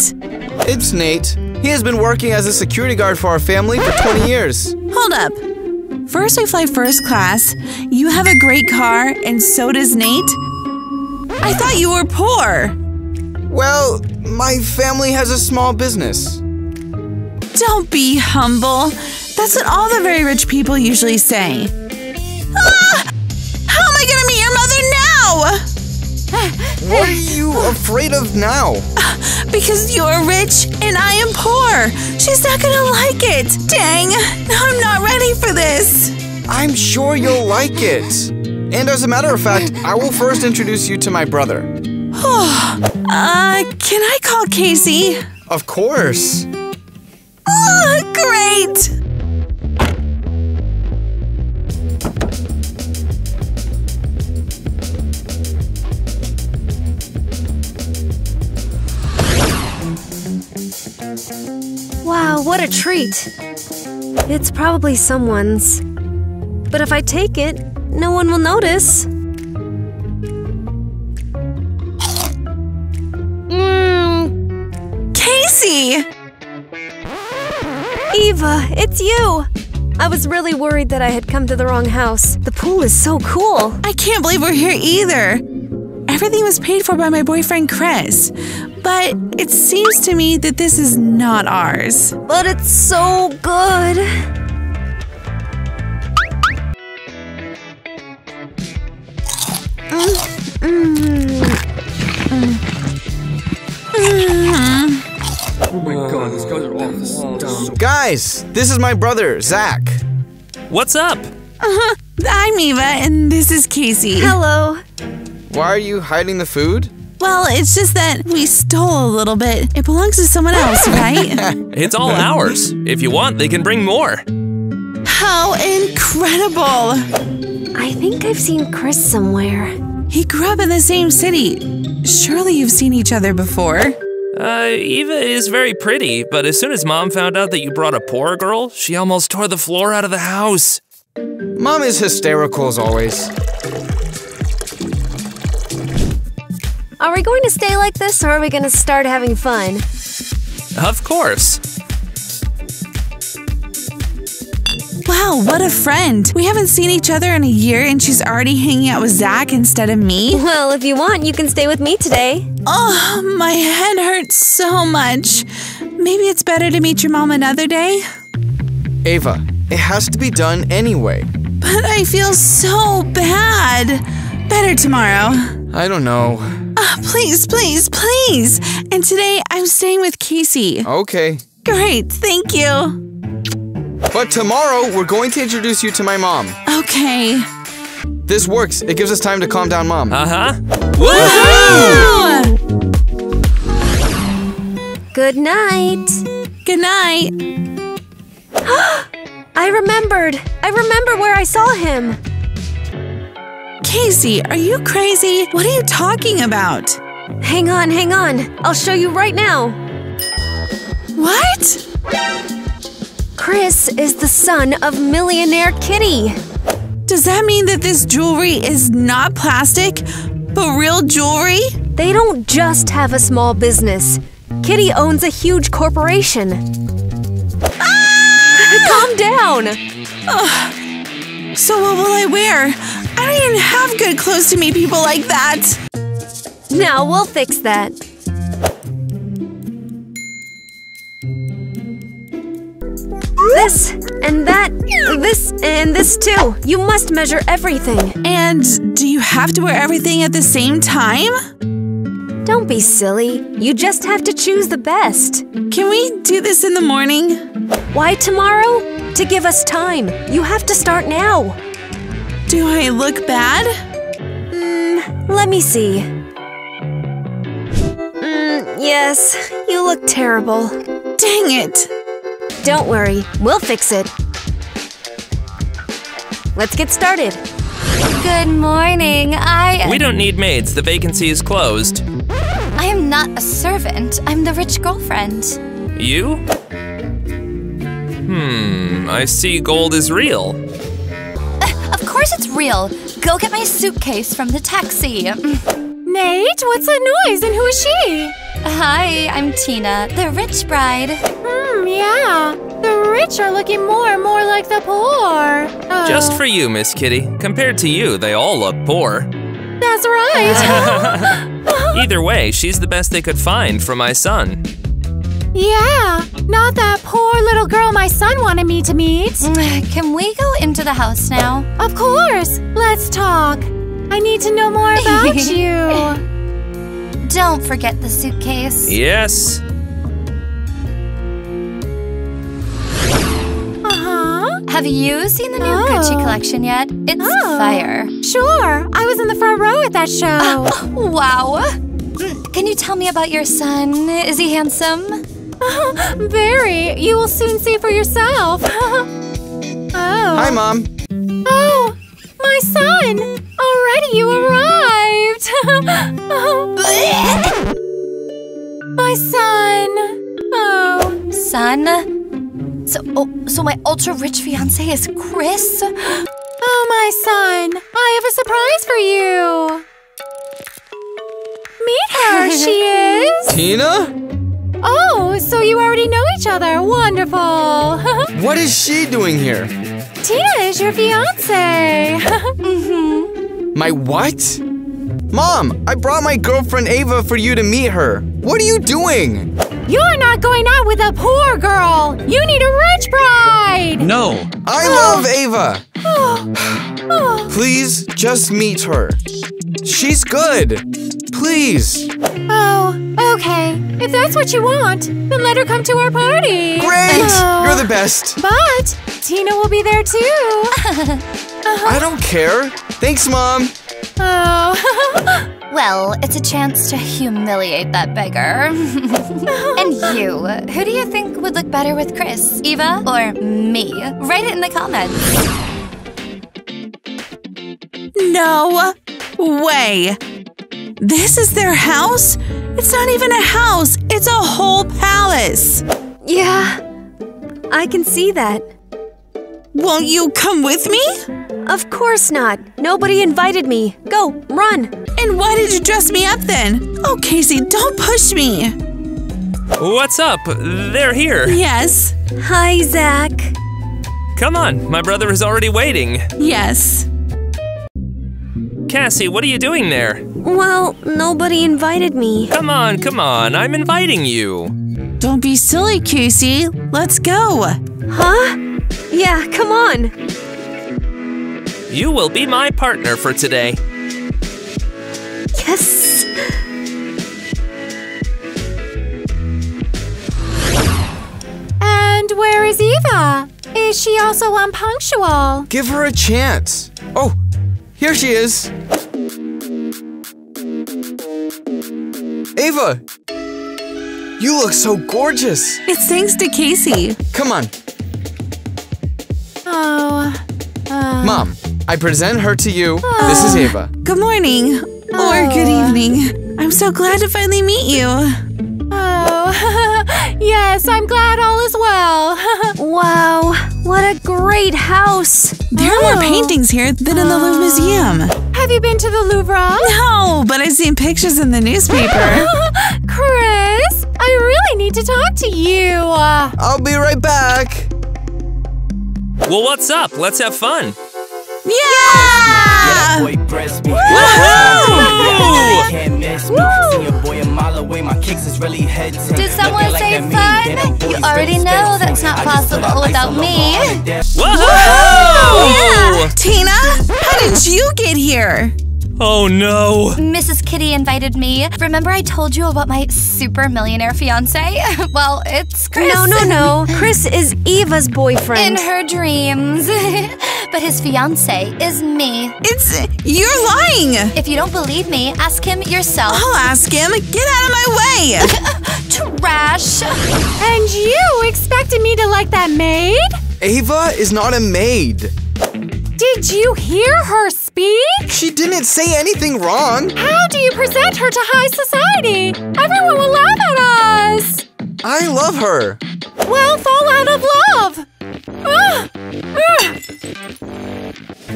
It's Nate. He has been working as a security guard for our family for twenty years. Hold up. First we fly first class, you have a great car, and so does Nate? I thought you were poor. Well, my family has a small business. Don't be humble. That's what all the very rich people usually say. Ah! What are you afraid of now? Because you're rich and I am poor. She's not gonna like it. Dang, I'm not ready for this. I'm sure you'll like it. And as a matter of fact, I will first introduce you to my brother. uh, Can I call Casey? Of course. Oh, great. Wow, what a treat. It's probably someone's. But if I take it, no one will notice. Mmm. Casey! Eva, it's you! I was really worried that I had come to the wrong house. The pool is so cool. I can't believe we're here either. Everything was paid for by my boyfriend Chris. But it seems to me that this is not ours. But it's so good. Oh my god, these guys are awful. Dumb. Guys, this is my brother, Zach. What's up? Uh-huh. I'm Eva, and this is Casey. Hello. Why are you hiding the food? Well, it's just that we stole a little bit. It belongs to someone else, right? It's all ours. If you want, they can bring more. How incredible! I think I've seen Chris somewhere. He grew up in the same city. Surely you've seen each other before. Uh, Eva is very pretty, but as soon as Mom found out that you brought a poor girl, she almost tore the floor out of the house. Mom is hysterical as always. Are we going to stay like this, or are we going to start having fun? Of course. Wow, what a friend. We haven't seen each other in a year, and she's already hanging out with Zach instead of me. Well, if you want, you can stay with me today. Oh, my head hurts so much. Maybe it's better to meet your mom another day? Ava, it has to be done anyway. But I feel so bad. Better tomorrow. I don't know. Oh, please, please, please! And today, I'm staying with Casey. Okay. Great, thank you. But tomorrow, we're going to introduce you to my mom. Okay. This works. It gives us time to calm down Mom. Uh-huh. Woohoo! Good night. Good night. I remembered. I remember where I saw him. Casey, are you crazy? What are you talking about? Hang on, hang on. I'll show you right now. What? Chris is the son of Millionaire Kitty. Does that mean that this jewelry is not plastic, but real jewelry? They don't just have a small business. Kitty owns a huge corporation. Ah! Calm down. Oh. So what will I wear? I don't even have good clothes to meet people like that! Now we'll fix that. This, and that, this, and this too. You must measure everything. And do you have to wear everything at the same time? Don't be silly. You just have to choose the best. Can we do this in the morning? Why tomorrow? To give us time. You have to start now. Do I look bad? Mm, let me see. Mm, yes, you look terrible. Dang it! Don't worry, we'll fix it. Let's get started. Good morning, I... We don't need maids, the vacancy is closed. I am not a servant, I'm the rich girlfriend. You? Hmm, I see gold is real. Of course it's real. Go get my suitcase from the taxi. Nate, what's that noise and who is she? Hi, I'm Tina, the rich bride. Hmm, yeah. The rich are looking more and more like the poor. Oh. Just for you, Miss Kitty. Compared to you, they all look poor. That's right. Either way, she's the best they could find for my son. Yeah, not that poor little girl my son wanted me to meet. Can we go into the house now? Of course. Let's talk. I need to know more about you. Don't forget the suitcase. Yes. Uh-huh. Have you seen the new oh. Gucci collection yet? It's oh. fire. Sure. I was in the front row at that show. Uh, wow. Can you tell me about your son? Is he handsome? Barry, you will soon see for yourself. Oh. Hi, Mom. Oh, my son! Already you arrived! Oh. My son! Oh. Son? So, oh, so my ultra-rich fiancé is Chris? Oh, my son! I have a surprise for you! Meet her, she is! Tina? Oh, so you already know each other. Wonderful. What is she doing here? Tina is your fiancé. Mm-hmm. My what? Mom, I brought my girlfriend Ava for you to meet her. What are you doing? You're not going out with a poor girl. You need a rich bride. No. I love oh. Ava. Oh. Oh. Please, just meet her. She's good. Please. Oh, okay. If that's what you want, then let her come to our party. Great! Oh. You're the best. But Tina will be there too. uh-huh. I don't care. Thanks, Mom. Oh. Well, it's a chance to humiliate that beggar. And you, who do you think would look better with Chris? Eva or me? Write it in the comments. No way! This is their house? It's not even a house, it's a whole palace! Yeah, I can see that. Won't you come with me? Of course not. Nobody invited me. Go, run. And why did you dress me up then? Oh, Casey, don't push me. What's up? They're here. Yes. Hi, Zach. Come on. My brother is already waiting. Yes. Cassie, what are you doing there? Well, nobody invited me. Come on, come on. I'm inviting you. Don't be silly, Casey. Let's go. Huh? Yeah, come on. You will be my partner for today. Yes! And where is Eva? Is she also unpunctual? Give her a chance. Oh, here she is. Eva! You look so gorgeous. It's thanks to Casey. Come on. Oh, uh... Mom. I present her to you. Uh, this is Eva. Good morning. Oh. Or good evening. I'm so glad to finally meet you. Oh, yes, I'm glad all is well. Wow, what a great house. There oh. are more paintings here than in the Louvre Museum. Have you been to the Louvre? No, but I've seen pictures in the newspaper. Chris, I really need to talk to you. I'll be right back. Well, what's up? Let's have fun. Yeah! Woohoo! Did someone say fun? You already know that's not possible without me. Woohoo! Yeah! Tina, how did you get here? Oh no! Missus Kitty invited me. Remember I told you about my super millionaire fiance? Well, it's Chris. No, no, no. Chris is Eva's boyfriend. In her dreams. But his fiance is me. It's... you're lying! If you don't believe me, ask him yourself. I'll ask him. Get out of my way! Trash! And you expected me to like that maid? Eva is not a maid. Did you hear her speak? She didn't say anything wrong. How do you present her to high society? Everyone will laugh at us. I love her. Well, fall out of love. Ugh. Ugh.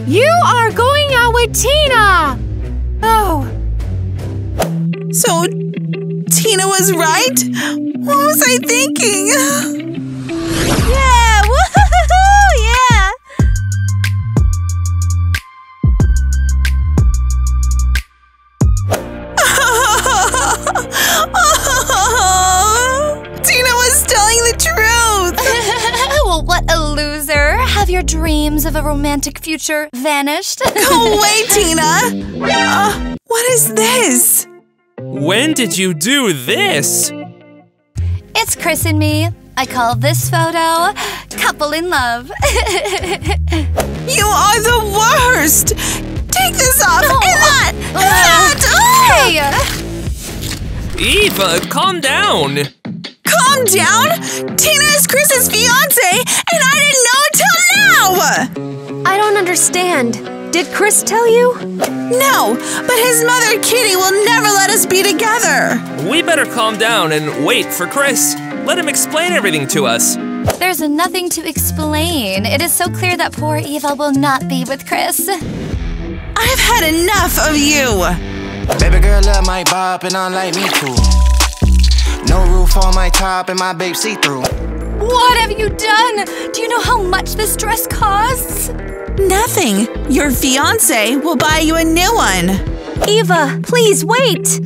You are going out with Tina. Oh. So, Tina was right? What was I thinking? Yeah, woohoo, yeah. What a loser. Have your dreams of a romantic future vanished? Go away, Tina! Uh, what is this? When did you do this? It's Chris and me. I call this photo Couple in Love. You are the worst! Take this off! No. And that! And that! Oh. Hey. Eva, calm down! Calm down? Tina is Chris's fiance, and I didn't know until now! I don't understand. Did Chris tell you? No, but his mother, Kitty, will never let us be together. We better calm down and wait for Chris. Let him explain everything to us. There's nothing to explain. It is so clear that poor Eva will not be with Chris. I've had enough of you. Baby girl, love my bop and I like me too. No roof on my top and my babe see-through. What have you done? Do you know how much this dress costs? Nothing. Your fiancé will buy you a new one. Eva, please wait.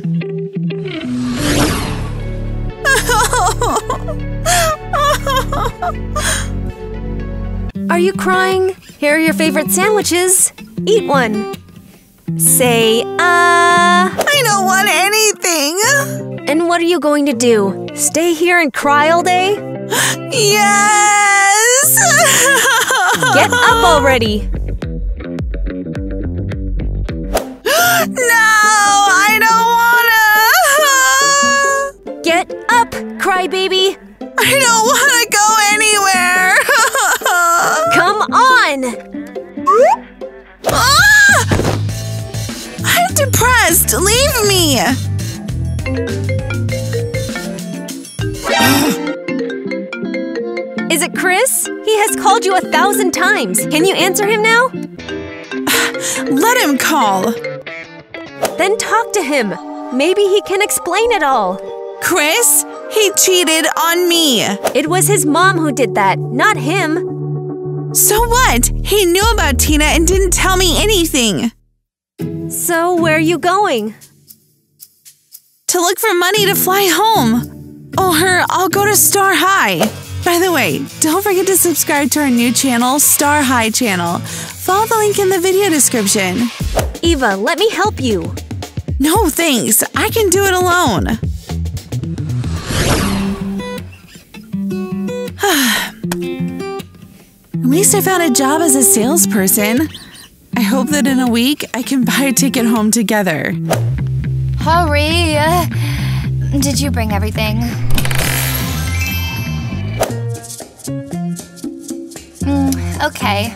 Are you crying? Here are your favorite sandwiches. Eat one. Say, uh... I don't want anything. And what are you going to do? Stay here and cry all day? Yes! Get up already. No, I don't. Get up, crybaby! I don't want to go anywhere! Come on! Ah! I'm depressed! Leave me! Is it Chris? He has called you a thousand times. Can you answer him now? Let him call. Then talk to him. Maybe he can explain it all. Chris? He cheated on me. It was his mom who did that, not him. So what? He knew about Tina and didn't tell me anything. So where are you going? To look for money to fly home. Oh, her, I'll go to Star High. By the way, don't forget to subscribe to our new channel, Star High Channel. Follow the link in the video description. Eva, let me help you. No, thanks. I can do it alone. At least I found a job as a salesperson. I hope that in a week I can buy a ticket home together. Hurry! Uh, did you bring everything? Mm, okay.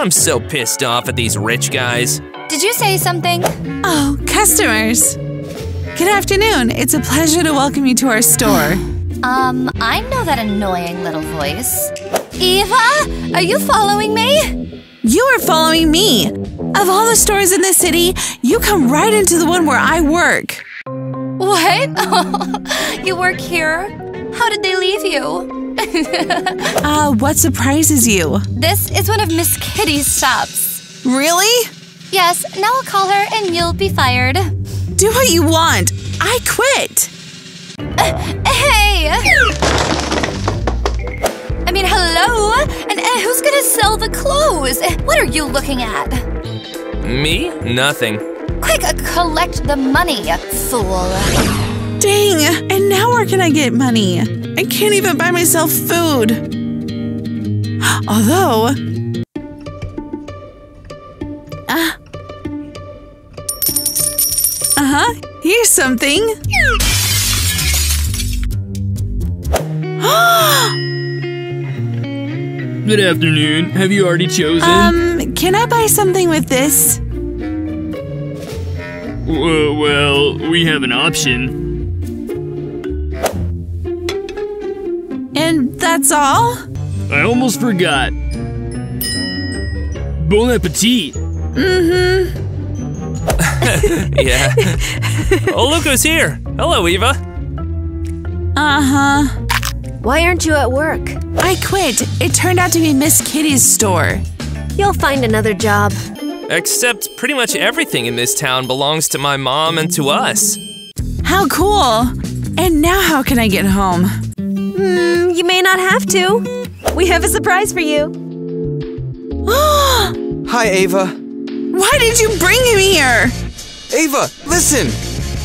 I'm so pissed off at these rich guys. Did you say something? Oh, customers! Good afternoon. It's a pleasure to welcome you to our store. Um, I know that annoying little voice. Eva, are you following me? You are following me. Of all the stores in the city, you come right into the one where I work. What? Oh, you work here? How did they leave you? uh, what surprises you? This is one of Miss Kitty's shops. Really? Yes, now I'll call her and you'll be fired. Do what you want. I quit. Uh, hey! I mean, hello? And uh, who's gonna sell the clothes? What are you looking at? Me? Nothing. Quick, uh, collect the money, fool. Dang, and now where can I get money? I can't even buy myself food. Although... Uh, uh-huh, here's something. Good afternoon. Have you already chosen? Um, can I buy something with this? Uh, well, we have an option. And that's all? I almost forgot. Bon appetit. Mm-hmm. Yeah. Oh, look who's here. Hello, Eva. Uh-huh. Why aren't you at work? I quit. It turned out to be Miss Kitty's store. You'll find another job. Except pretty much everything in this town belongs to my mom and to us. How cool! And now how can I get home? Hmm, you may not have to. We have a surprise for you. Hi, Eva. Why did you bring him here? Eva, listen!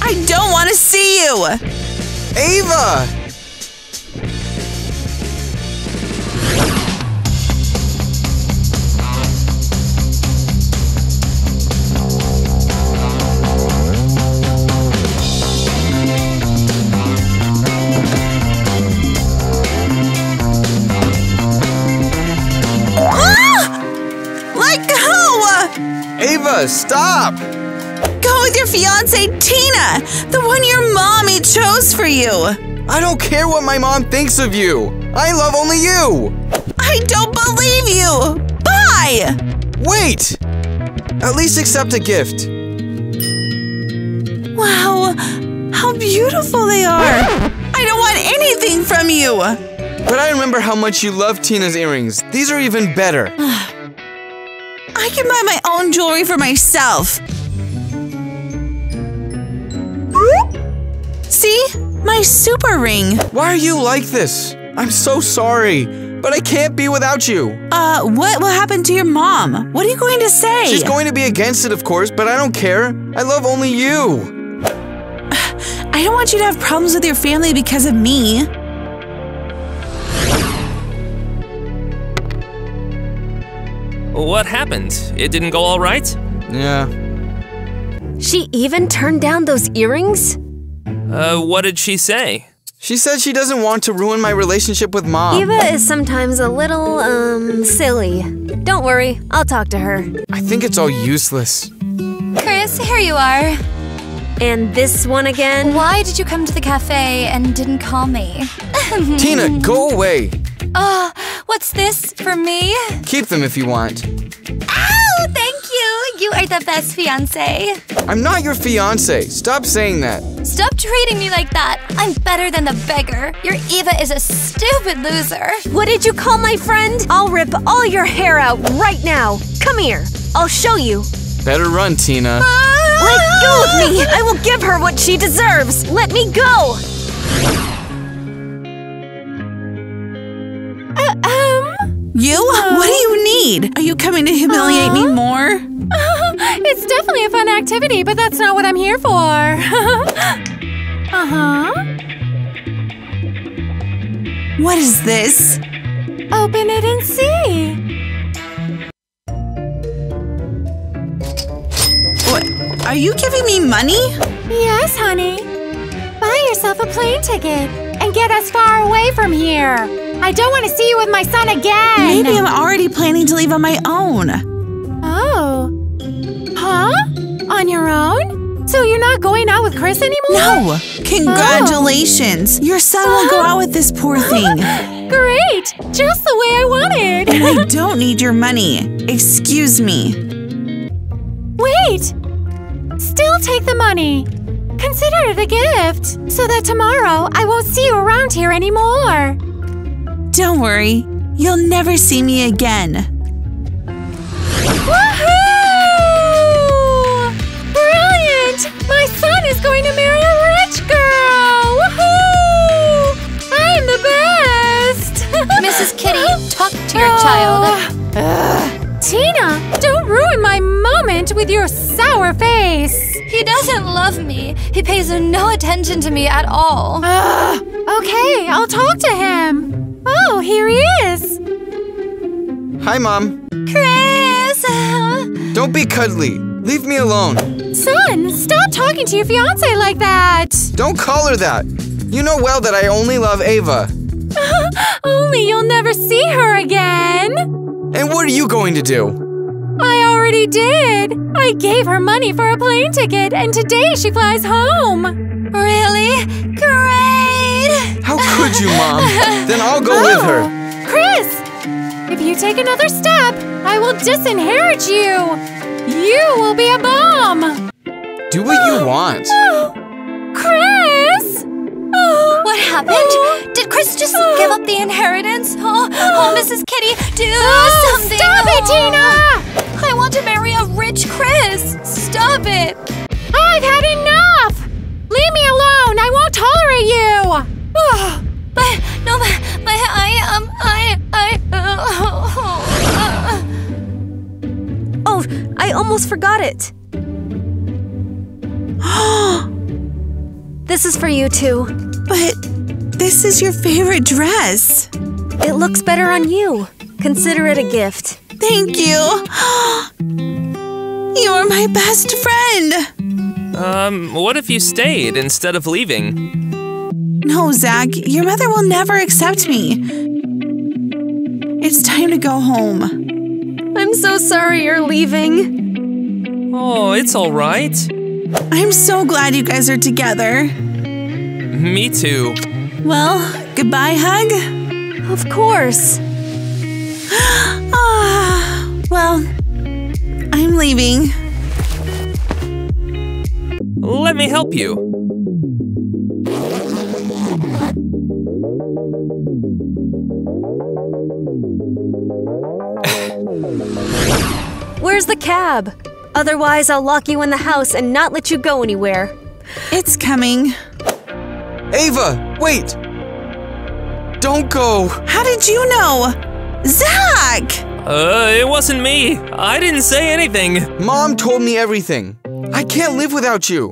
I don't want to see you! Eva! Stop! Go with your fiancée, Tina! The one your mommy chose for you! I don't care what my mom thinks of you! I love only you! I don't believe you! Bye! Wait! At least accept a gift. Wow, how beautiful they are! I don't want anything from you! But I remember how much you loved Tina's earrings. These are even better. I can buy my own jewelry for myself. See? My super ring. Why are you like this? I'm so sorry, but I can't be without you. Uh, what will happen to your mom? What are you going to say? She's going to be against it, of course, but I don't care. I love only you. I don't want you to have problems with your family because of me. What happened? It didn't go all right? Yeah. She even turned down those earrings? Uh, what did she say? She said she doesn't want to ruin my relationship with Mom. Eva is sometimes a little, um, silly. Don't worry, I'll talk to her. I think it's all useless. Chris, here you are. And this one again? Why did you come to the cafe and didn't call me? Tina, go away! Oh, what's this for me? Keep them if you want. Oh, thank you! You are the best fiancé. I'm not your fiancé. Stop saying that. Stop treating me like that. I'm better than the beggar. Your Eva is a stupid loser. What did you call my friend? I'll rip all your hair out right now. Come here. I'll show you. Better run, Tina. Ah! Let go of me! I will give her what she deserves! Let me go! Uh, um... You? Uh, what do you need? Are you coming to humiliate uh, me more? Uh, it's definitely a fun activity, but that's not what I'm here for. Uh-huh. What is this? Open it and see! Are you giving me money? Yes, honey. Buy yourself a plane ticket and get us far away from here. I don't want to see you with my son again. Maybe I'm already planning to leave on my own. Oh. Huh? On your own? So you're not going out with Chris anymore? No. Congratulations. Oh. Your son will go out with this poor thing. Great. Just the way I wanted. And I don't need your money. Excuse me. Wait. Still take the money. Consider it a gift, so that tomorrow I won't see you around here anymore. Don't worry, you'll never see me again. Woohoo! Brilliant! My son is going to marry a rich girl! Woohoo! I am the best! Missus Kitty, talk to your oh. child. Ugh. Tina, don't ruin my moment with your sour face! He doesn't love me. He pays no attention to me at all. Uh, okay, I'll talk to him. Oh, here he is. Hi, Mom. Chris! Don't be cuddly. Leave me alone. Son, stop talking to your fiancé like that! Don't call her that. You know well that I only love Ava. Only you'll never see her again! And what are you going to do? I already did! I gave her money for a plane ticket, and today she flies home! Really? Great! How could you, Mom? Then I'll go oh. with her! Chris! If you take another step, I will disinherit you! You will be a bomb! Do what oh. you want! Oh. Chris! Oh. What happened? Oh. Did Chris just oh. give up the inheritance? Oh, oh Missus Kitty, do oh, something! Stop it, oh. Tina! I want to marry a rich Chris! Stop it! I've had enough! Leave me alone! I won't tolerate you! Oh, but, no, my, my, I, um, I, I, uh, oh, uh, oh, I almost forgot it. This is for you two. But this is your favorite dress. It looks better on you. Consider it a gift. Thank you. You are my best friend. Um, what if you stayed instead of leaving? No, Zach, your mother will never accept me. It's time to go home. I'm so sorry you're leaving. Oh, it's all right. I'm so glad you guys are together. Me too. Well, goodbye, hug? Of course. Ah, well, I'm leaving. Let me help you. Where's the cab? Otherwise, I'll lock you in the house and not let you go anywhere. It's coming. Ava, wait! Don't go! How did you know? Zach! Uh, it wasn't me. I didn't say anything. Mom told me everything. I can't live without you.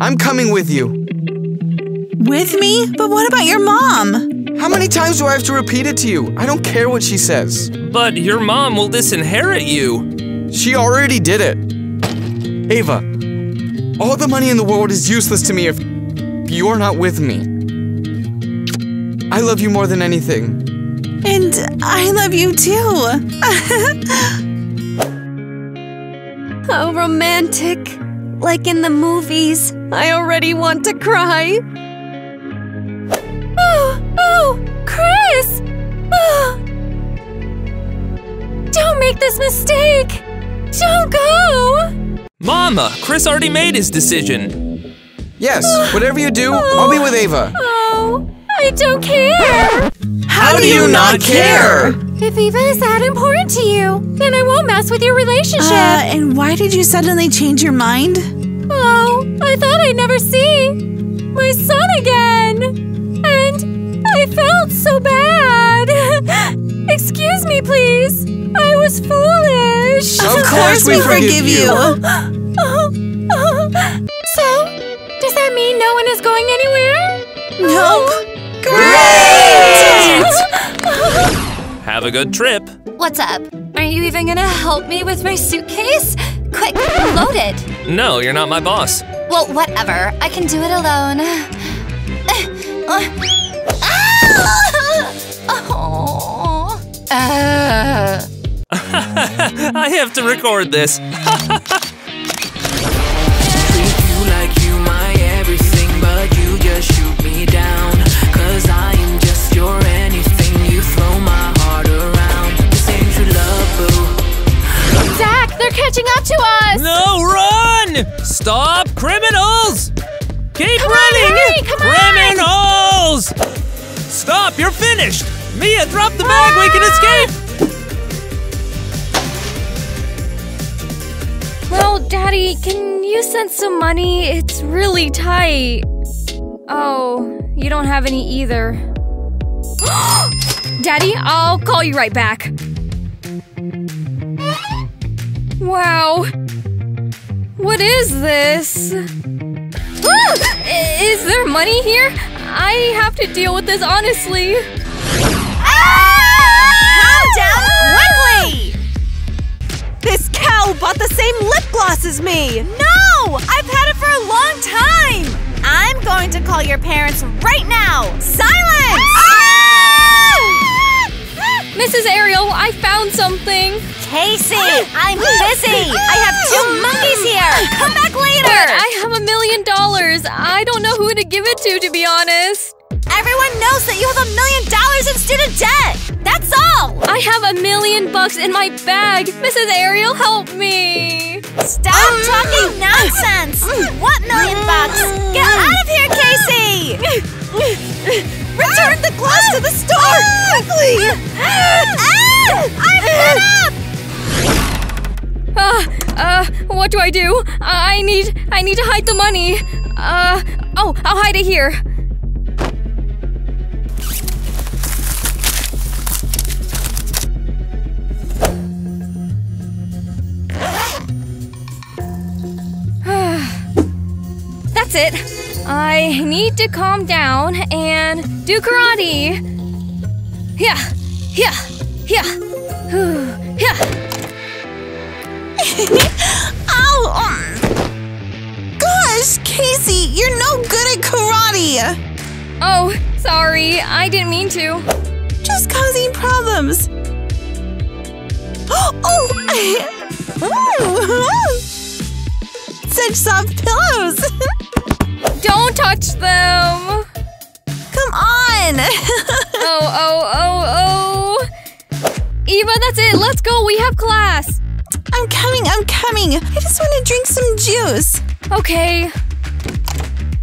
I'm coming with you. With me? But what about your mom? How many times do I have to repeat it to you? I don't care what she says. But your mom will disinherit you. She already did it. Ava, all the money in the world is useless to me if hope you're not with me. I love you more than anything. And I love you too. How romantic. Like in the movies. I already want to cry. Oh, oh, Chris! Oh. Don't make this mistake! Don't go! Mama, Chris already made his decision. Yes, uh, whatever you do, oh, I'll be with Ava. Oh, I don't care! How, How do, do you, you not care? care? If Ava is that important to you, then I won't mess with your relationship. Uh, and why did you suddenly change your mind? Oh, I thought I'd never see my son again. And I felt so bad. Excuse me, please. I was foolish. Of course we forgive you. So, does that mean no one is going anywhere? Nope. Great! Have a good trip. What's up? Are you even gonna help me with my suitcase? Quick, load it. No, you're not my boss. Well, whatever. I can do it alone. Oh. Uh. I have to record this. Treat you like you my everything, but you just shoot me down. Cause I am just your anything, you throw my heart around. This ain't your love, boo. Zach, they're catching up to us! No, run! Stop, criminals! Keep come running! On, hurry, come on. Criminals! Stop, you're finished! Mia, drop the bag, ah! We can escape! Well, Daddy, can you send some money? It's really tight. Oh, you don't have any either. Daddy, I'll call you right back. Wow. What is this? Ah! Is there money here? I have to deal with this honestly. Calm down quickly! This cow bought the same lip gloss as me! No! I've had it for a long time! I'm going to call your parents right now! Silence! Ah! Missus Ariel, I found something! Casey, I'm busy! I have two monkeys here! Come back later! But I have a million dollars! I don't know who to give it to, to be honest. Everyone knows that you have a million dollars in student debt! That's all! I have a million bucks in my bag! Missus Ariel, help me! Stop um, talking nonsense! Um, what million bucks? Um, Get out of here, Casey! Return the gloss to the store! Quickly! I'm fed up! Uh, uh, what do I do? I need, I need to hide the money. Uh, oh, I'll hide it here. That's it. I need to calm down and do karate. Yeah, yeah, yeah, yeah. Ow! Um. Gosh, Casey, you're no good at karate. Oh, sorry. I didn't mean to. Just causing problems. Oh! I... Such soft pillows! Don't touch them! Come on! oh, oh, oh, oh! Eva, that's it! Let's go! We have class! I'm coming, I'm coming! I just want to drink some juice! Okay.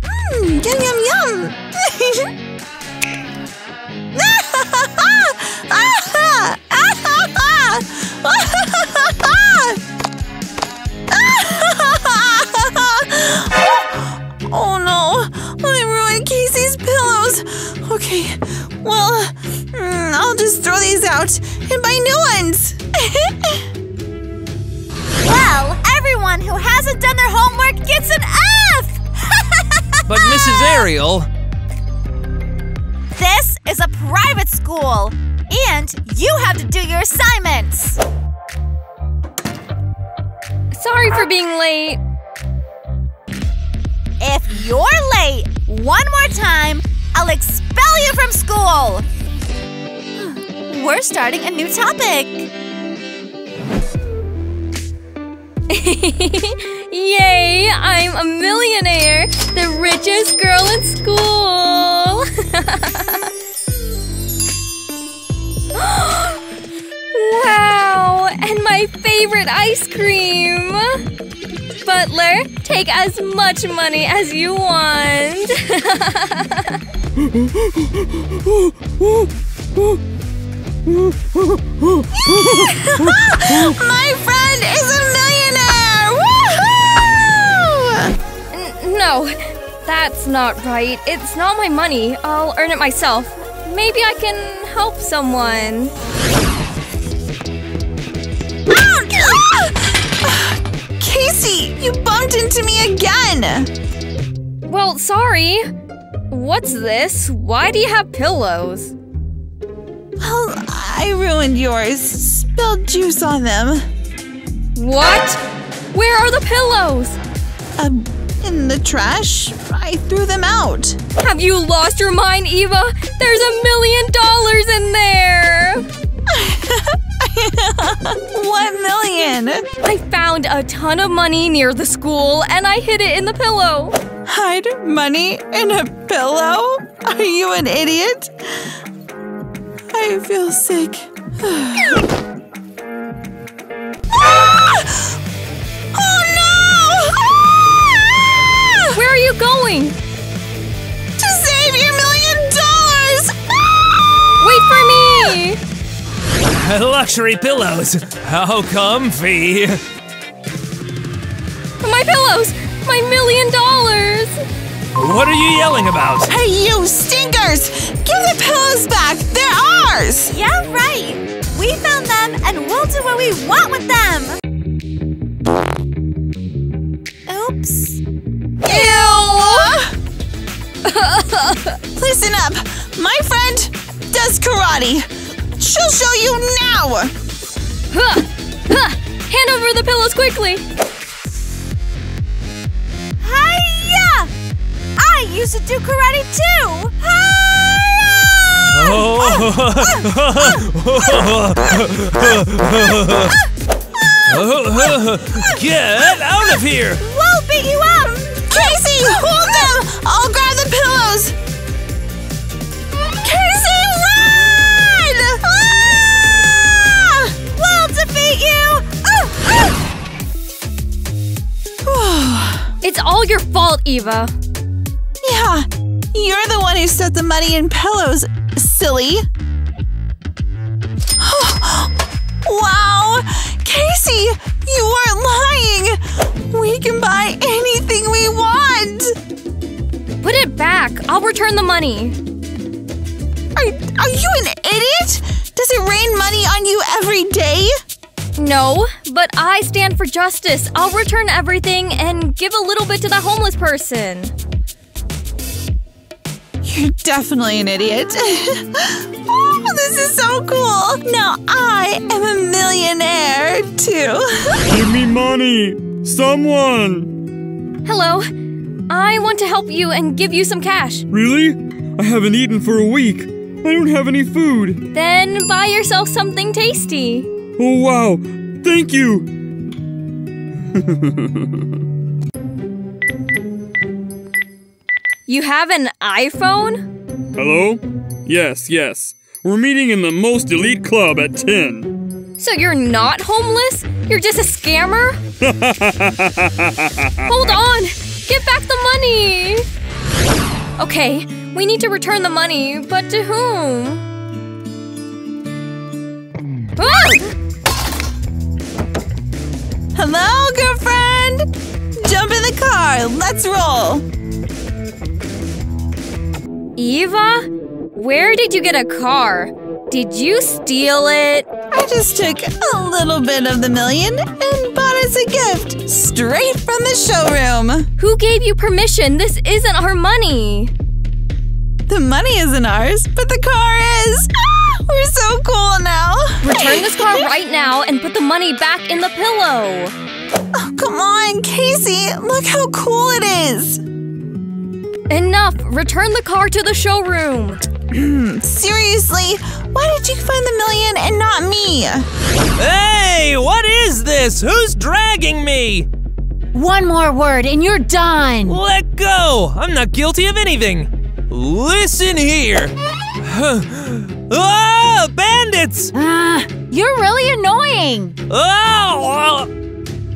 Mmm, yum, yum, yum! Ah-ha-ha! Ah-ha-ha! Oh no, I ruined Casey's pillows. Okay, well, I'll just throw these out and buy new ones. Well, everyone who hasn't done their homework gets an F! But Missus Ariel… This is a private school, and you have to do your assignments. Sorry for being late. If you're late one more time, I'll expel you from school! We're starting a new topic! Yay! I'm a millionaire! The richest girl in school! Wow! And my favorite ice cream! Butler, take as much money as you want! My friend is a millionaire! Woohoo! No, that's not right. It's not my money. I'll earn it myself. Maybe I can help someone. Ouch! Ah! Casey, you bumped into me again! Well, sorry. What's this? Why do you have pillows? Well, I ruined yours. Spilled juice on them. What? Where are the pillows? Uh, in the trash. I threw them out. Have you lost your mind, Eva? There's a million dollars in there! What million? I found a ton of money near the school and I hid it in the pillow. Hide money in a pillow? Are you an idiot? I feel sick. Ah! Oh no! Ah! Where are you going? To save your million dollars! Ah! Wait for me! Luxury pillows. How comfy! My pillows! My million dollars! What are you yelling about? Hey, you stinkers! Give the pillows back! They're ours! Yeah, right! We found them and we'll do what we want with them! Oops. Ew! Listen up! My friend does karate! She'll show you now! Huh. Huh. Hand over the pillows quickly! I used to do karate too! Get out of here! We'll beat you up! Casey, hold them! I'll grab the pillows! Casey, run! We'll defeat you! It's all your fault, Eva. Yeah, you're the one who stuck the money in pillows, silly. Wow, Casey, you weren't lying. We can buy anything we want. Put it back. I'll return the money. Are, are you an idiot? Does it rain money on you every day? No, but I stand for justice. I'll return everything and give a little bit to the homeless person. You're definitely an idiot. Oh, this is so cool. Now I am a millionaire, too. Give me money. Someone. Hello. I want to help you and give you some cash. Really? I haven't eaten for a week. I don't have any food. Then buy yourself something tasty. Oh, wow. Thank you. You have an iPhone? Hello? Yes, yes. We're meeting in the most elite club at ten. So you're not homeless? You're just a scammer? Hold on! Get back the money! Okay, we need to return the money, but to whom? Ah! Hello, girlfriend! Jump in the car, let's roll! Eva, where did you get a car? Did you steal it? I just took a little bit of the million and bought us a gift straight from the showroom. Who gave you permission? This isn't our money. The money isn't ours, but the car is. Ah, we're so cool now. Return this car right now and put the money back in the pillow. Oh, come on, Casey. Look how cool it is. Enough! Return the car to the showroom! Seriously? Why did you find the million and not me? Hey! What is this? Who's dragging me? One more word and you're done! Let go! I'm not guilty of anything! Listen here! Oh, bandits! Uh, you're really annoying! Oh!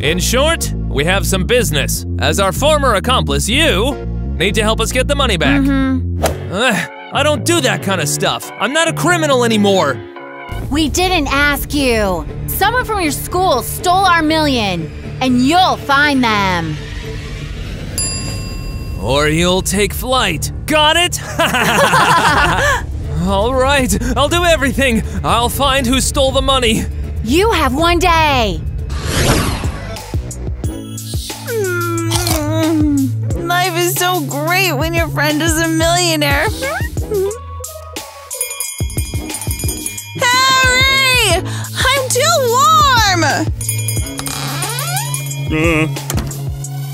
In short, we have some business. As our former accomplice, you need to help us get the money back. Mm-hmm. uh, I don't do that kind of stuff. I'm not a criminal anymore. We didn't ask you. Someone from your school stole our million, and you'll find them. Or you'll take flight. Got it? All right, I'll do everything. I'll find who stole the money. You have one day. Mm, life is so great when your friend is a millionaire. Harry! I'm too warm! Uh,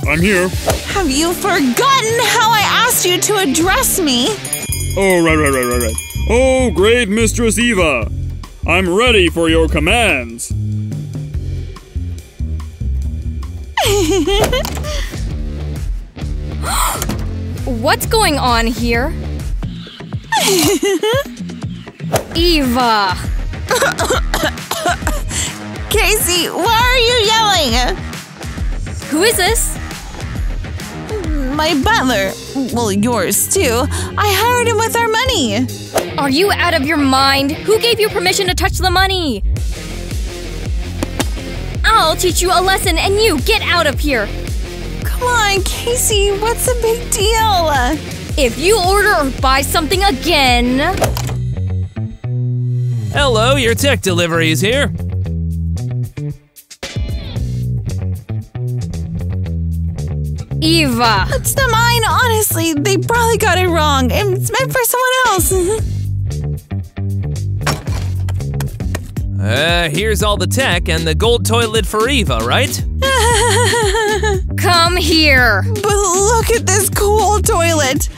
I'm here. Have you forgotten how I asked you to address me? Oh, right, right, right, right, right. Oh, great Mistress Eva! I'm ready for your commands! What's going on here? Eva! Casey, why are you yelling? Who is this? My butler. Well, yours too. I hired him with our money. Are you out of your mind? Who gave you permission to touch the money? I'll teach you a lesson and you get out of here! Come on, Casey, what's the big deal? If you order or buy something again… Hello, your tech delivery is here. Eva! That's not mine, honestly. They probably got it wrong. It's meant for someone else. Uh, here's all the tech and the gold toilet for Eva, right? Come here! But look at this cool toilet!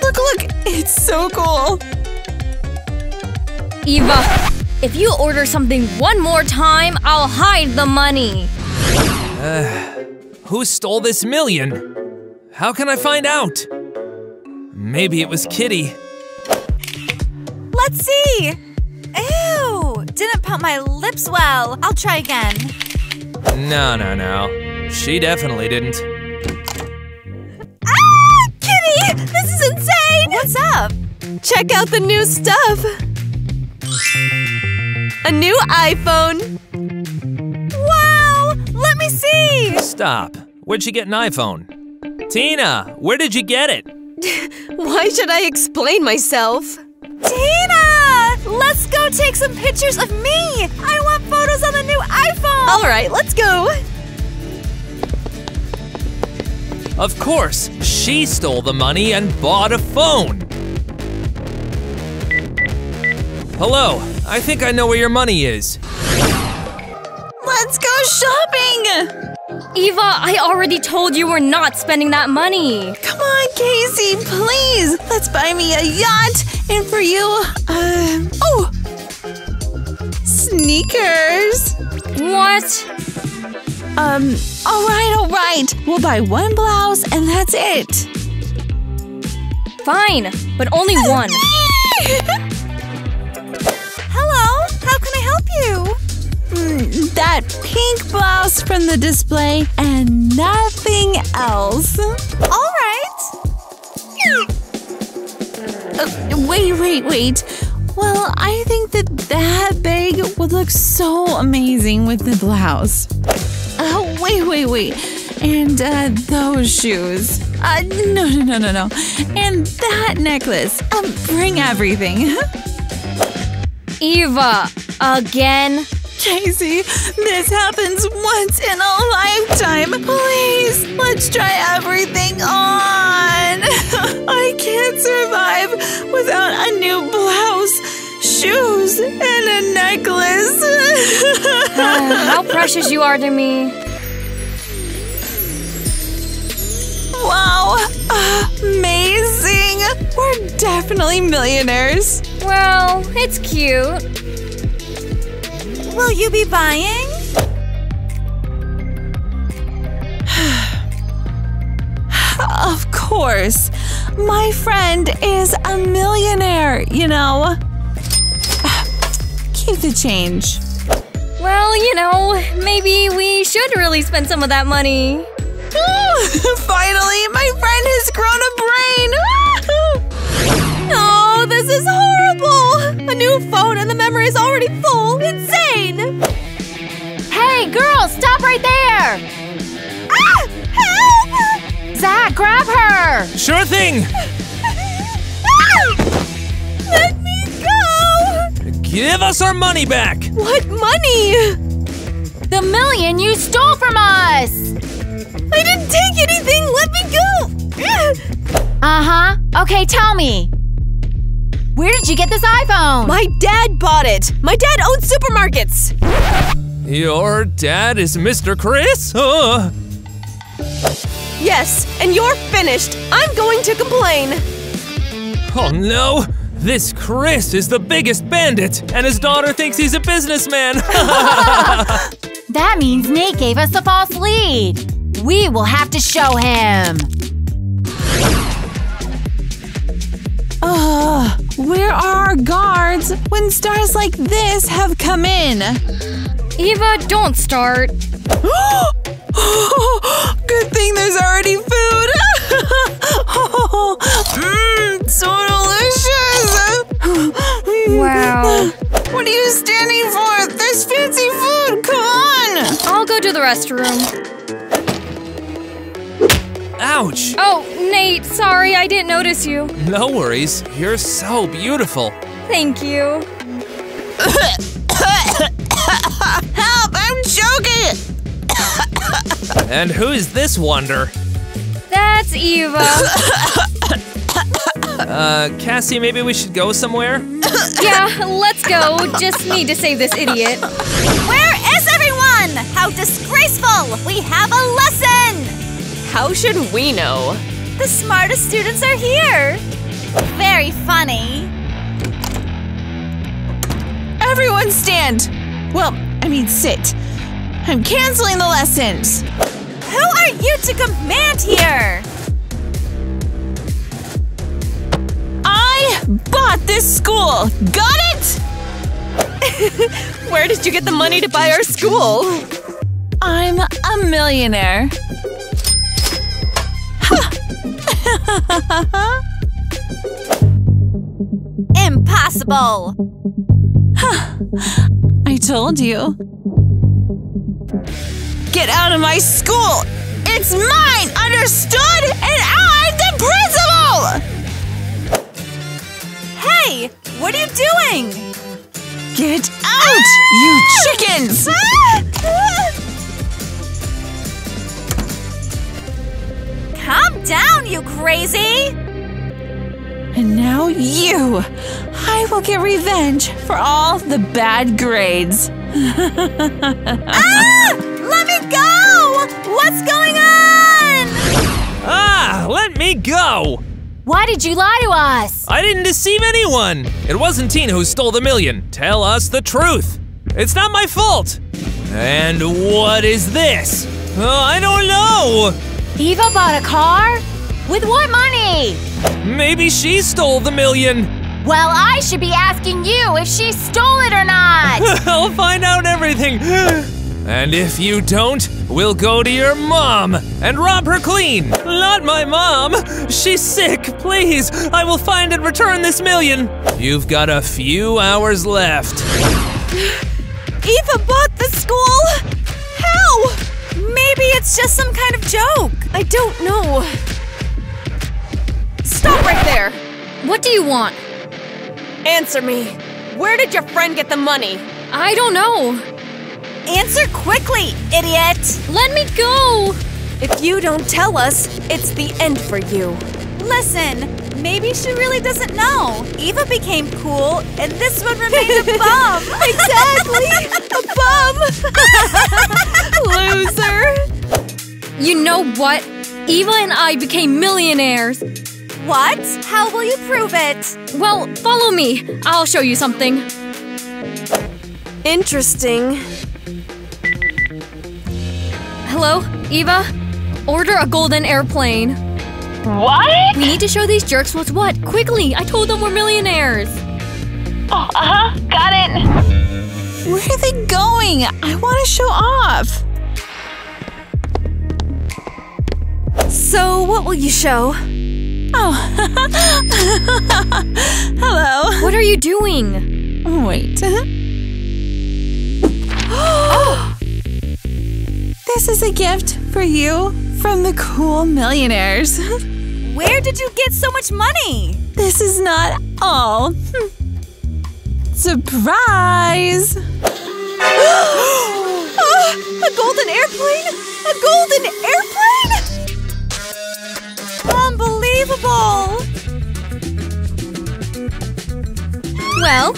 Look, look! It's so cool! Eva, if you order something one more time, I'll hide the money! Uh, who stole this million? How can I find out? Maybe it was Kitty. Let's see! Ew! Didn't pump my lips well. I'll try again. No, no, no. She definitely didn't. Ah! Kitty! This is insane! What's up? Check out the new stuff. A new iPhone. Wow! Let me see! Stop. Where'd you get an iPhone? Tina, where did you get it? Why should I explain myself? Tina! Let's go take some pictures of me! I want photos on the new iPhone! Alright, let's go! Of course, she stole the money and bought a phone! Hello, I think I know where your money is. Let's go shopping! Eva, I already told you we're not spending that money! Come on, Casey, please! Let's buy me a yacht! And for you, um, oh! Sneakers! What? Um, alright, alright! We'll buy one blouse and that's it! Fine, but only one! Hello, how can I help you? Mm, that pink blouse from the display and nothing else! Alright! Uh, wait, wait, wait. Well, I think that that bag would look so amazing with the blouse. Oh, uh, wait, wait, wait. And uh, those shoes. Uh, no, no, no, no, no. And that necklace. Um, bring everything. Eva, again? Casey, this happens once in a lifetime. Please, let's try everything on. I can't survive without a new blouse, shoes, and a necklace. uh, how precious you are to me. Wow. Wow! Amazing! We're definitely millionaires. Well, it's cute. Will you be buying? Of course. My friend is a millionaire, you know. Keep the change. Well, you know, maybe we should really spend some of that money. Finally, my friend has grown a brain! Oh, this is horrible! A new phone and the memory is already full! Insane! Hey, girl, stop right there! Ah! Help! Zach, grab her! Sure thing! Ah! Let me go! Give us our money back! What money? The million you stole from us! I didn't take anything! Let me go! Uh-huh. Okay, tell me. Where did you get this iPhone? My dad bought it! My dad owns supermarkets! Your dad is Mister Chris? Uh. Yes, and you're finished! I'm going to complain! Oh no! This Chris is the biggest bandit, and his daughter thinks he's a businessman! That means Nate gave us a false lead! We will have to show him! Ugh, where are our guards when stars like this have come in? Eva, don't start. Good thing there's already food! Mmm, so delicious! Wow. What are you standing for? There's fancy food, come on! I'll go to the restroom. Ouch! Oh, Nate, sorry, I didn't notice you. No worries. You're so beautiful. Thank you. Help! I'm choking! And who's this wonder? That's Eva. uh, Cassie, maybe we should go somewhere? Yeah, let's go. Just need to save this idiot. Where is everyone? How disgraceful! We have a lesson! How should we know? The smartest students are here! Very funny! Everyone stand! Well, I mean sit. I'm canceling the lessons! Who are you to command here? I bought this school! Got it? Where did you get the money to buy our school? I'm a millionaire. Impossible! I told you. Get out of my school! It's mine! Understood? And I'm the principal! Hey! What are you doing? Get out! Ah! You chickens! Ah! Ah! Calm down, you crazy! And now you! I will get revenge for all the bad grades. Ah! Let me go! What's going on? Ah! Let me go! Why did you lie to us? I didn't deceive anyone! It wasn't Tina who stole the million. Tell us the truth! It's not my fault! And what is this? Uh, I don't know! Eva bought a car? With what money? Maybe she stole the million. Well, I should be asking you if she stole it or not. I'll find out everything. And if you don't, we'll go to your mom and rob her clean. Not my mom. She's sick. Please, I will find and return this million. You've got a few hours left. Eva bought the school? How? Maybe it's just some kind of joke! I don't know! Stop right there! What do you want? Answer me! Where did your friend get the money? I don't know! Answer quickly, idiot! Let me go! If you don't tell us, it's the end for you. Listen, maybe she really doesn't know. Eva became cool, and this one remained a bum! Exactly! A bum! Loser! You know what? Eva and I became millionaires! What? How will you prove it? Well, follow me. I'll show you something. Interesting. Hello, Eva? Order a golden airplane. What? We need to show these jerks what's what. Quickly, I told them we're millionaires. Oh, uh-huh, got it. Where are they going? I want to show off. So, what will you show? Oh, hello. What are you doing? Wait. Oh! This is a gift for you from the cool millionaires. Where did you get so much money? This is not all. Surprise! Ah, a golden airplane? A golden airplane? Well,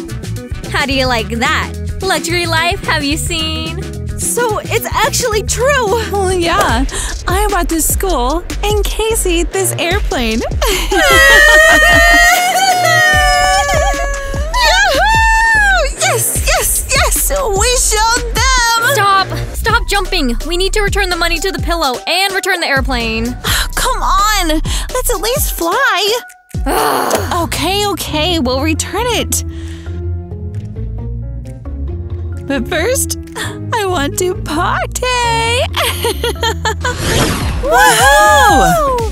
how do you like that? Luxury life, have you seen? So it's actually true! Well, yeah. I bought this school and Casey this airplane. Yahoo! Yes, yes, yes! We showed them! Stop! Stop jumping! We need to return the money to the pillow and return the airplane. Come on! Let's at least fly! Ugh. Okay, okay, we'll return it! But first, I want to party! Woohoo!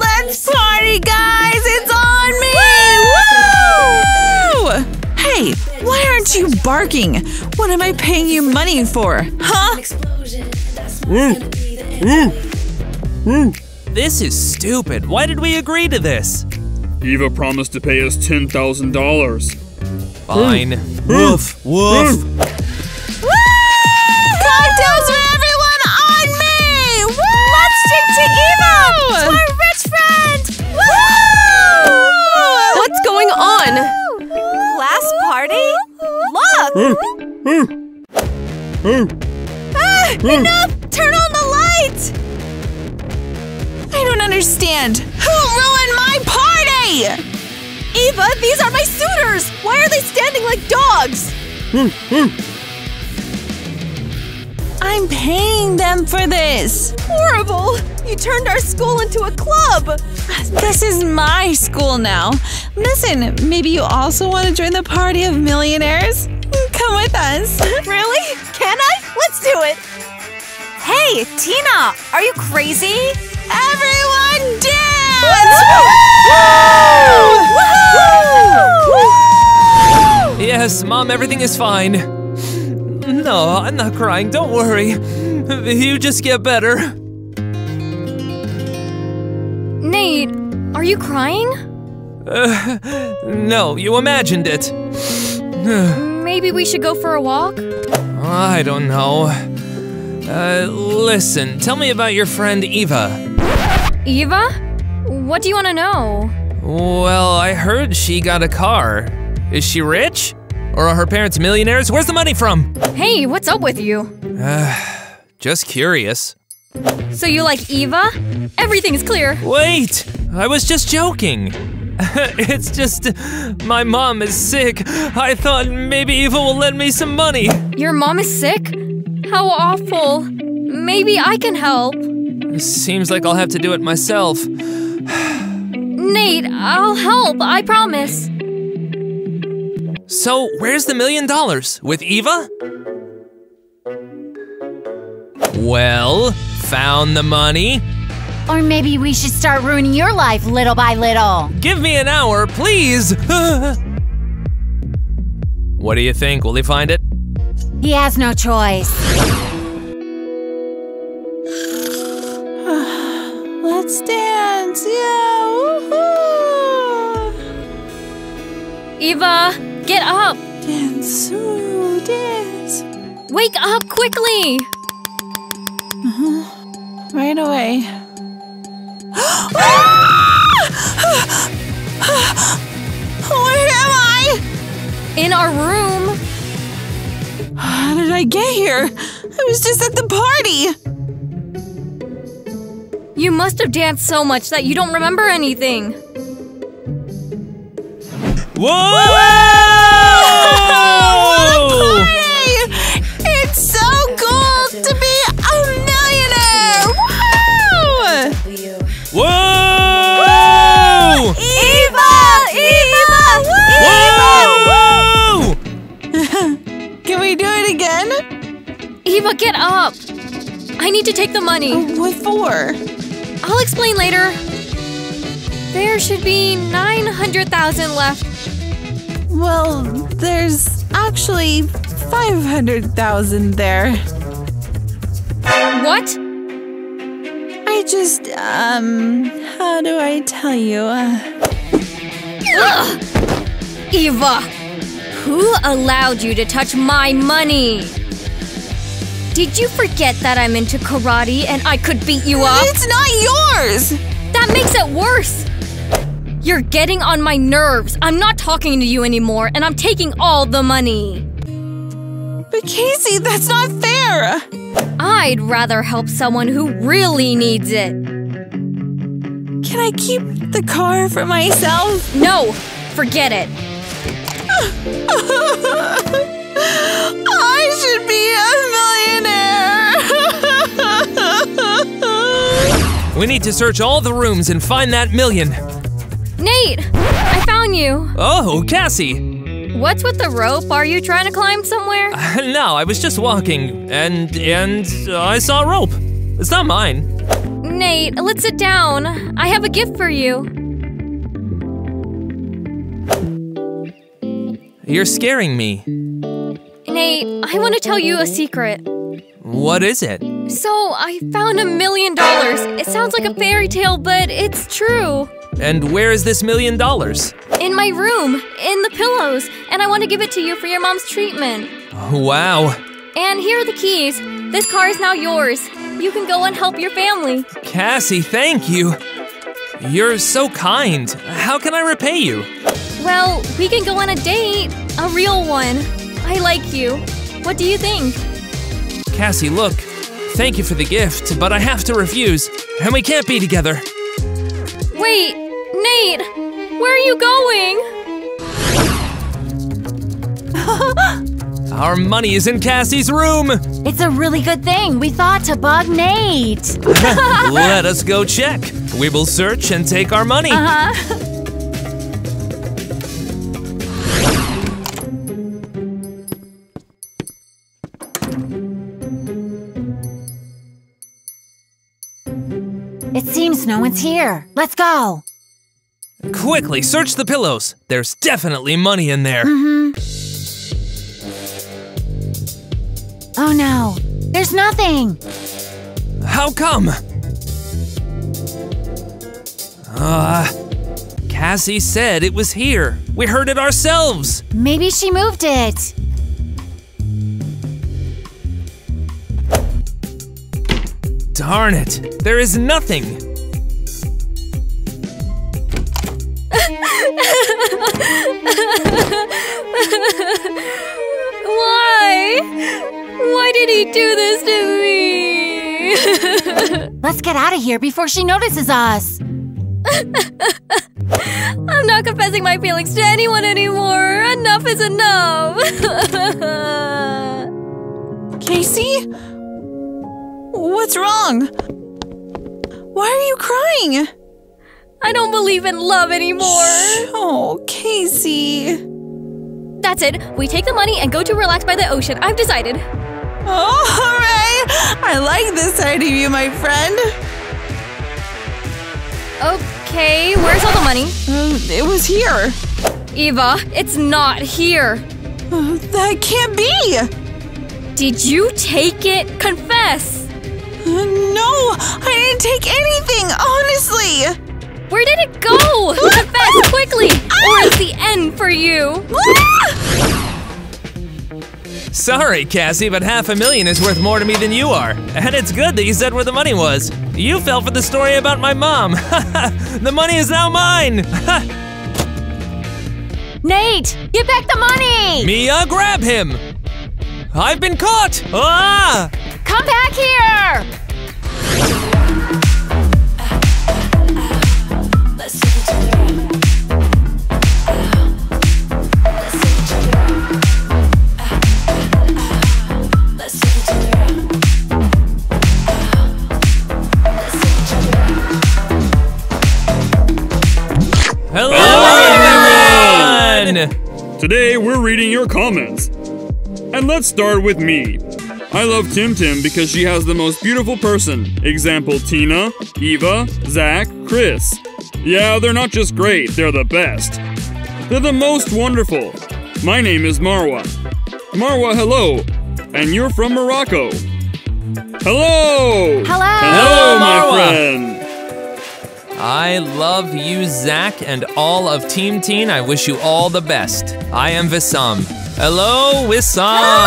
Let's party, guys! It's on me! Woo! Hey, why aren't you barking? What am I paying you money for? Huh? Mm. Mm. Mm. This is stupid. Why did we agree to this? Eva promised to pay us ten thousand dollars. Fine. Mm. Woof, woof. Mm. Woo! Cocktails for everyone on me! Woo! Let's drink to Eva! To our rich friend! Woo! What's going on? Class party? Look! Mm. Mm. Mm. Ah, mm. Enough! Turn on the light! I don't understand. Who ruined my party? Eva, these are my suitors! Why are they standing like dogs? I'm paying them for this. Horrible! You turned our school into a club! This is my school now. Listen, maybe you also want to join the party of millionaires? Come with us. Really? Can I? Let's do it! Hey, Tina! Are you crazy? Everyone dance! Woo-hoo! Woo-hoo! Woo-hoo! Yes, Mom, everything is fine. No, I'm not crying, don't worry. You just get better. Nate, are you crying? Uh, no, you imagined it. Maybe we should go for a walk? I don't know. Uh, listen, tell me about your friend Eva. Eva? What do you want to know? Well, I heard she got a car. Is she rich? Or are her parents millionaires? Where's the money from? Hey, what's up with you? Uh, just curious. So you like Eva? Everything's clear. Wait! I was just joking. It's just… my mom is sick. I thought maybe Eva will lend me some money. Your mom is sick? How awful. Maybe I can help. Seems like I'll have to do it myself. Nate, I'll help, I promise. So, where's the million dollars? With Eva? Well, found the money. Or maybe we should start ruining your life little by little. Give me an hour, please. What do you think? Will he find it? He has no choice. Let's dance, yeah, woohoo! Eva, get up! Dance, ooh, dance! Wake up quickly! Uh-huh. Right away. Where am I? In our room. How did I get here? I was just at the party! You must have danced so much that you don't remember anything. Whoa! Whoa! It's so cool to be a millionaire! Wow! Whoa! Whoa! Evil! Evil! Whoa! Evil! Can we do it again? Eva, get up! I need to take the money. Oh, what for? I'll explain later. There should be nine hundred thousand left. Well, there's actually five hundred thousand there. What? I just, um, how do I tell you? Ugh! Eva, who allowed you to touch my money? Did you forget that I'm into karate and I could beat you up? It's not yours! That makes it worse! You're getting on my nerves. I'm not talking to you anymore and I'm taking all the money. But Casey, that's not fair! I'd rather help someone who really needs it. Can I keep the car for myself? No! Forget it. I should be a millionaire! We need to search all the rooms and find that million. Nate! I found you! Oh, Cassie! What's with the rope? Are you trying to climb somewhere? Uh, no, I was just walking, and, and uh, I saw a rope. It's not mine. Nate, let's sit down. I have a gift for you. You're scaring me. Nate, I want to tell you a secret. What is it? So, I found a million dollars. It sounds like a fairy tale, but it's true. And where is this million dollars? In my room, in the pillows, and I want to give it to you for your mom's treatment. Wow. And here are the keys. This car is now yours. You can go and help your family. Cassie, thank you. You're so kind. How can I repay you? Well, we can go on a date. A real one. I like you. What do you think? Cassie, look. Thank you for the gift, but I have to refuse. And we can't be together. Wait, Nate. Where are you going? Our money is in Cassie's room. It's a really good thing. We thought to bug Nate. Let us go check. We will search and take our money. Uh-huh. It seems no one's here. Let's go. Quickly, search the pillows. There's definitely money in there. Mm-hmm. Oh no, there's nothing. How come? Uh, Cassie said it was here. We heard it ourselves. Maybe she moved it. Darn it! There is nothing! Why? Why did he do this to me? Let's get out of here before she notices us! I'm not confessing my feelings to anyone anymore! Enough is enough! Casey? What's wrong? Why are you crying? I don't believe in love anymore. Shh. Oh, Casey. That's it. We take the money and go to relax by the ocean. I've decided. Oh, all right. I like this side of you, my friend. Okay, where's all the money? Uh, it was here. Eva, it's not here. Uh, that can't be. Did you take it? Confess. No, I didn't take anything, honestly! Where did it go? Confess quickly, or it's the end for you! Sorry, Cassie, but half a million is worth more to me than you are. And it's good that you said where the money was. You fell for the story about my mom. The money is now mine! Nate, get back the money! Mia, grab him! I've been caught! Ah! Come back here! Hello, Hello everyone. everyone! Today we're reading your comments. And let's start with me. I love Tim Tim because she has the most beautiful person. Example, Tina, Eva, Zach, Chris. Yeah, they're not just great, they're the best. They're the most wonderful. My name is Marwa. Marwa, hello. And you're from Morocco. Hello! Hello! Hello, my Marwa. friend. I love you, Zach, and all of Team Teen. I wish you all the best. I am Vissam. Hello, Wissam. Hello!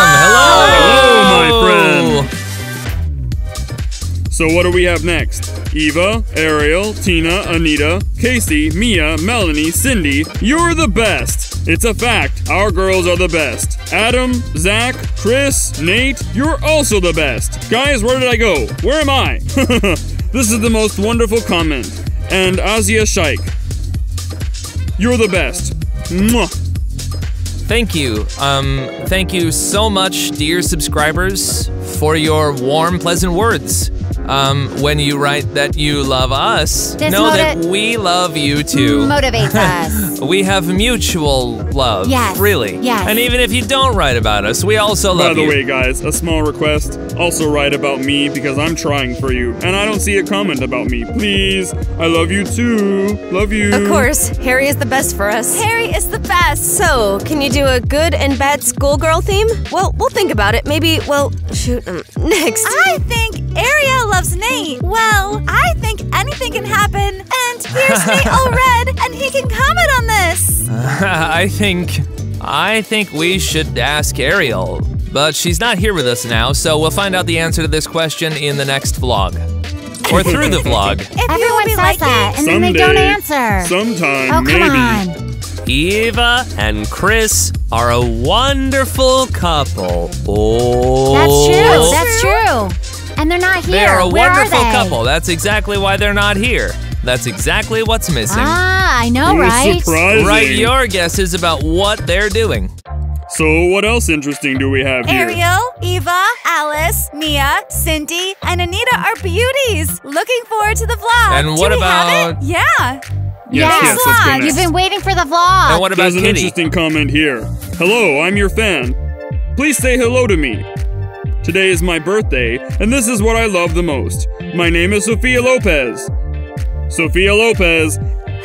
Hello, Hello my friend. So what do we have next? Eva, Ariel, Tina, Anita, Casey, Mia, Melanie, Cindy, you're the best. It's a fact, our girls are the best. Adam, Zach, Chris, Nate, you're also the best. Guys, where did I go? Where am I? This is the most wonderful comment. And Azia Shaikh, you're the best. Mwah. Thank you. Um, thank you so much, dear subscribers, for your warm, pleasant words. Um, when you write that you love us, this know that we love you too. Motivates us. We have mutual love. Yes. Really. Yes. And even if you don't write about us, we also love you. By the you. way, guys, a small request. Also write about me because I'm trying for you. And I don't see a comment about me. Please. I love you too. Love you. Of course. Harry is the best for us. Harry is the best. So, can you do a good and bad schoolgirl theme? Well, we'll think about it. Maybe, well, shoot. Um, next. I think Ariel loves Nate. Well, I think anything can happen. And here's Nate all red, and he can comment on this. Uh, I think, I think we should ask Ariel, but she's not here with us now, so we'll find out the answer to this question in the next vlog, or through the vlog. If Everyone says like that, and someday, then they don't answer. Sometime, oh, come maybe. on. Eva and Chris are a wonderful couple. Oh, that's true. That's true. And they're not here. They're a Where wonderful are they? couple. That's exactly why they're not here. That's exactly what's missing. Ah, I know, right? Surprising. Write your guesses about what they're doing. So what else interesting do we have here? Ariel, Eva, Alice, Mia, Cindy, and Anita are beauties. Looking forward to the vlog. And what do we about? Have it? Yeah. Yes, yes, yes let's You've been waiting for the vlog. And what about There's Kitty? an interesting comment here. Hello, I'm your fan. Please say hello to me. Today is my birthday, and this is what I love the most. My name is Sofia Lopez. Sofia Lopez.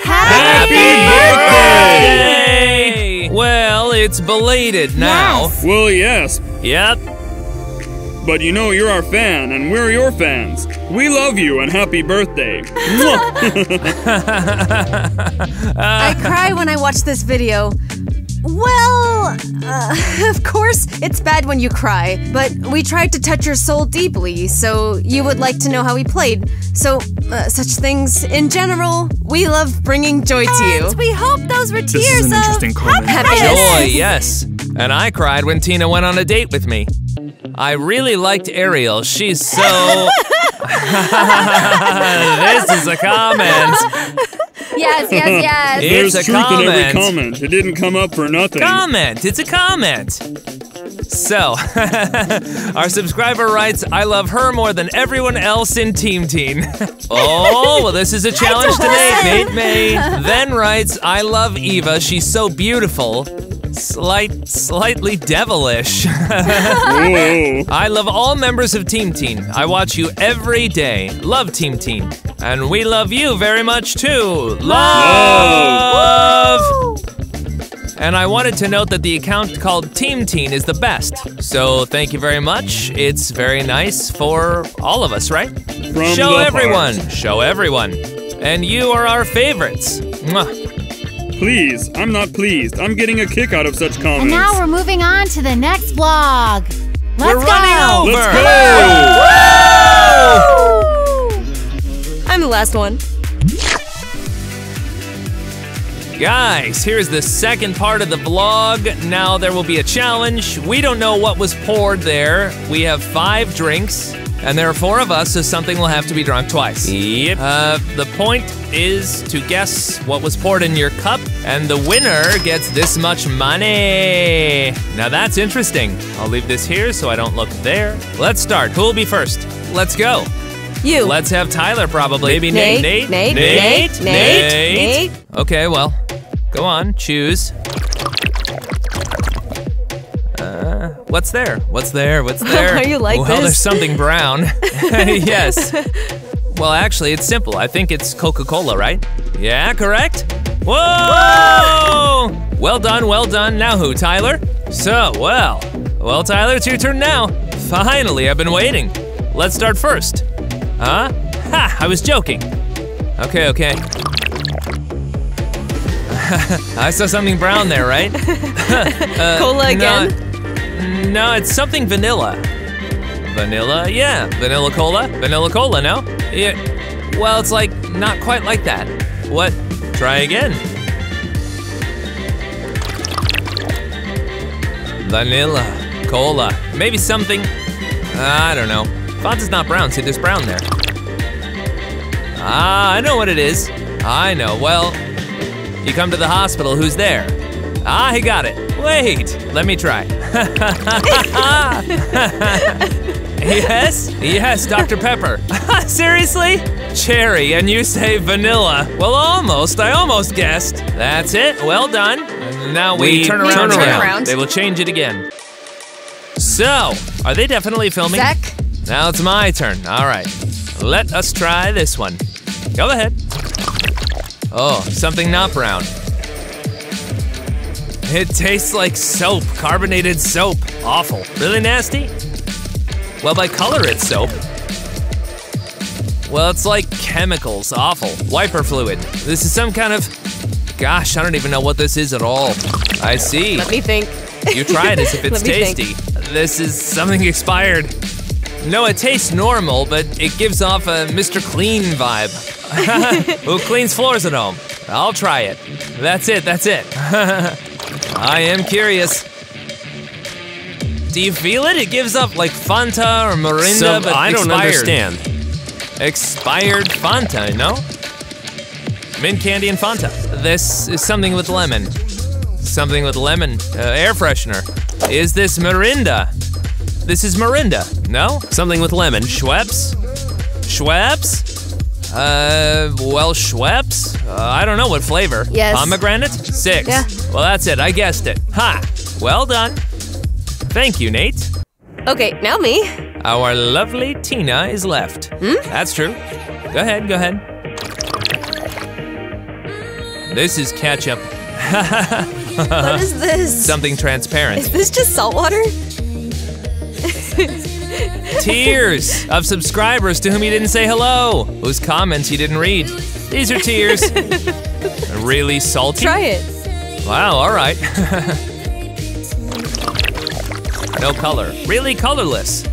Happy, Happy birthday! birthday! Well, it's belated now. Yes. Well, yes. Yep. But you know you're our fan, and we're your fans. We love you and happy birthday. I cry when I watch this video. Well, uh, of course, it's bad when you cry, but we tried to touch your soul deeply, so you would like to know how we played. So, uh, such things in general, we love bringing joy to you. And we hope those were tears of happiness. Happiness. Joy, yes. And I cried when Tina went on a date with me. I really liked Ariel. She's so... This is a comment. Yes, yes, yes. There's it's a truth comment. in every comment. It didn't come up for nothing. Comment. It's a comment. So, our subscriber writes, I love her more than everyone else in Team Teen. Oh, well, this is a challenge today. Mate, mate. Then writes, I love Eva. She's so beautiful. Slight, slightly devilish. I love all members of Team Teen. I watch you every day. Love Team Teen. And we love you very much too. Love! Whoa. And I wanted to note that the account called Team Teen is the best. So thank you very much. It's very nice for all of us, right? From Show everyone. Heart. Show everyone. And you are our favorites. Mwah. Please, I'm not pleased. I'm getting a kick out of such comments. And now we're moving on to the next vlog. Let's we're go. running over. Let's go. Woo! I'm the last one. Guys, here's the second part of the vlog. Now there will be a challenge. We don't know what was poured there. We have five drinks. And there are four of us, so something will have to be drunk twice. Yep. Uh, the point is to guess what was poured in your cup, and the winner gets this much money. Now that's interesting. I'll leave this here so I don't look there. Let's start. Who'll be first? Let's go. You. Let's have Tyler probably. Maybe Nate. Nate. Nate. Nate. Nate. Nate. Nate. Nate. Okay, well, go on, choose. Uh, what's there? What's there? What's there? Are you like well, this? Well, there's something brown. Yes. Well, actually, it's simple. I think it's Coca-Cola, right? Yeah, correct? Whoa! Whoa! Well done, well done. Now who, Tyler? So, well. Well, Tyler, it's your turn now. Finally, I've been waiting. Let's start first. Huh? Ha! I was joking. Okay, okay. I saw something brown there, right? uh, Cola again? No, no, it's something vanilla. Vanilla? Yeah, vanilla cola. Vanilla cola, no? Yeah. Well, it's like, not quite like that. What? Try again. Vanilla, cola, maybe something, I don't know. Fanta's not brown, see there's brown there. Ah, I know what it is. I know, well, you come to the hospital, who's there? Ah, he got it. Wait, let me try. Yes, yes, Doctor Pepper. Seriously? Cherry, and you say vanilla. Well, almost, I almost guessed. That's it, well done. Now we, we turn around. Turn around. around. They will change it again. So, are they definitely filming? Zach. Now it's my turn, all right. Let us try this one. Go ahead. Oh, something not brown. It tastes like soap, carbonated soap. Awful, really nasty? Well, by color it's soap. Well, it's like chemicals, awful. Wiper fluid. This is some kind of, gosh, I don't even know what this is at all. I see. Let me think. You try it as if it's tasty. Think. This is something expired. No, it tastes normal, but it gives off a Mister Clean vibe. Who cleans floors at home? I'll try it. That's it, that's it. I am curious. Do you feel it? It gives up like Fanta or Mirinda, so, but I expired. don't understand. Expired Fanta, no? Mint candy and Fanta. This is something with lemon. Something with lemon. Uh, air freshener. Is this Mirinda? This is Mirinda, no? Something with lemon. Schweppes? Schweppes? Uh, well, Schweppes? Uh, I don't know what flavor. Yes. Pomegranate? Six. Yeah. Well, that's it. I guessed it. Ha! Well done. Thank you, Nate. Okay, now me. Our lovely Tina is left. Hmm? That's true. Go ahead, go ahead. This is ketchup. What is this? Something transparent. Is this just salt water? Tears of subscribers to whom you didn't say hello, whose comments you didn't read. These are tears. Really salty? Try it. Wow, all right. No color. Really colorless.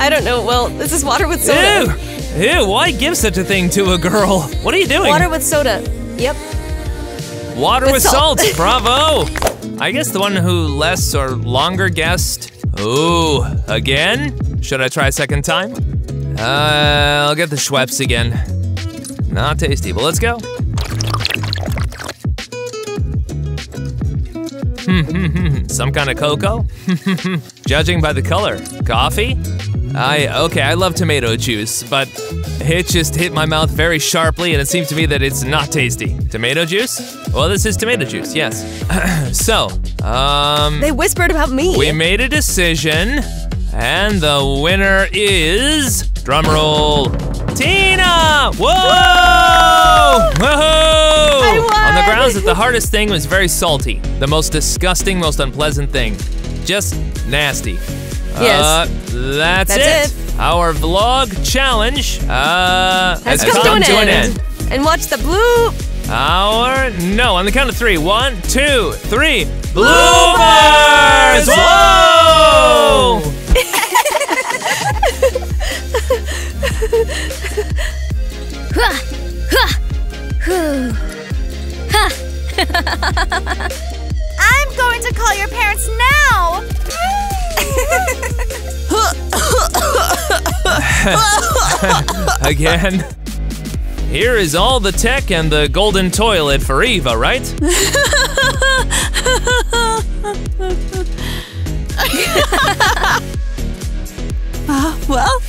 I don't know. Well, this is water with soda. Ew. Ew, why give such a thing to a girl? What are you doing? Water with soda. Yep. Water with, with salt. salt. Bravo. I guess the one who less or longer guessed. Ooh, again? Should I try a second time? Uh, I'll get the Schweppes again. Not tasty, but let's go. Some kind of cocoa? Judging by the color. Coffee? I, okay, I love tomato juice, but it just hit my mouth very sharply and it seems to me that it's not tasty. Tomato juice? Well, this is tomato juice, yes. So, um... They whispered about me. We made a decision, and the winner is... drumroll. Tina! Whoa! Whoa! Whoa! I won! On the grounds that the hardest thing was very salty. The most disgusting, most unpleasant thing. Just nasty. Yes. Uh, that's that's it. it. Our vlog challenge uh, has, has come, come to an, to an end. end. And watch the bloop. Our, no, on the count of three. One, two, three. Bloopers! Whoa! Huh, huh, whew, huh. I'm going to call your parents now. Again. Here is all the tech and the golden toilet for Eva, right? uh, well.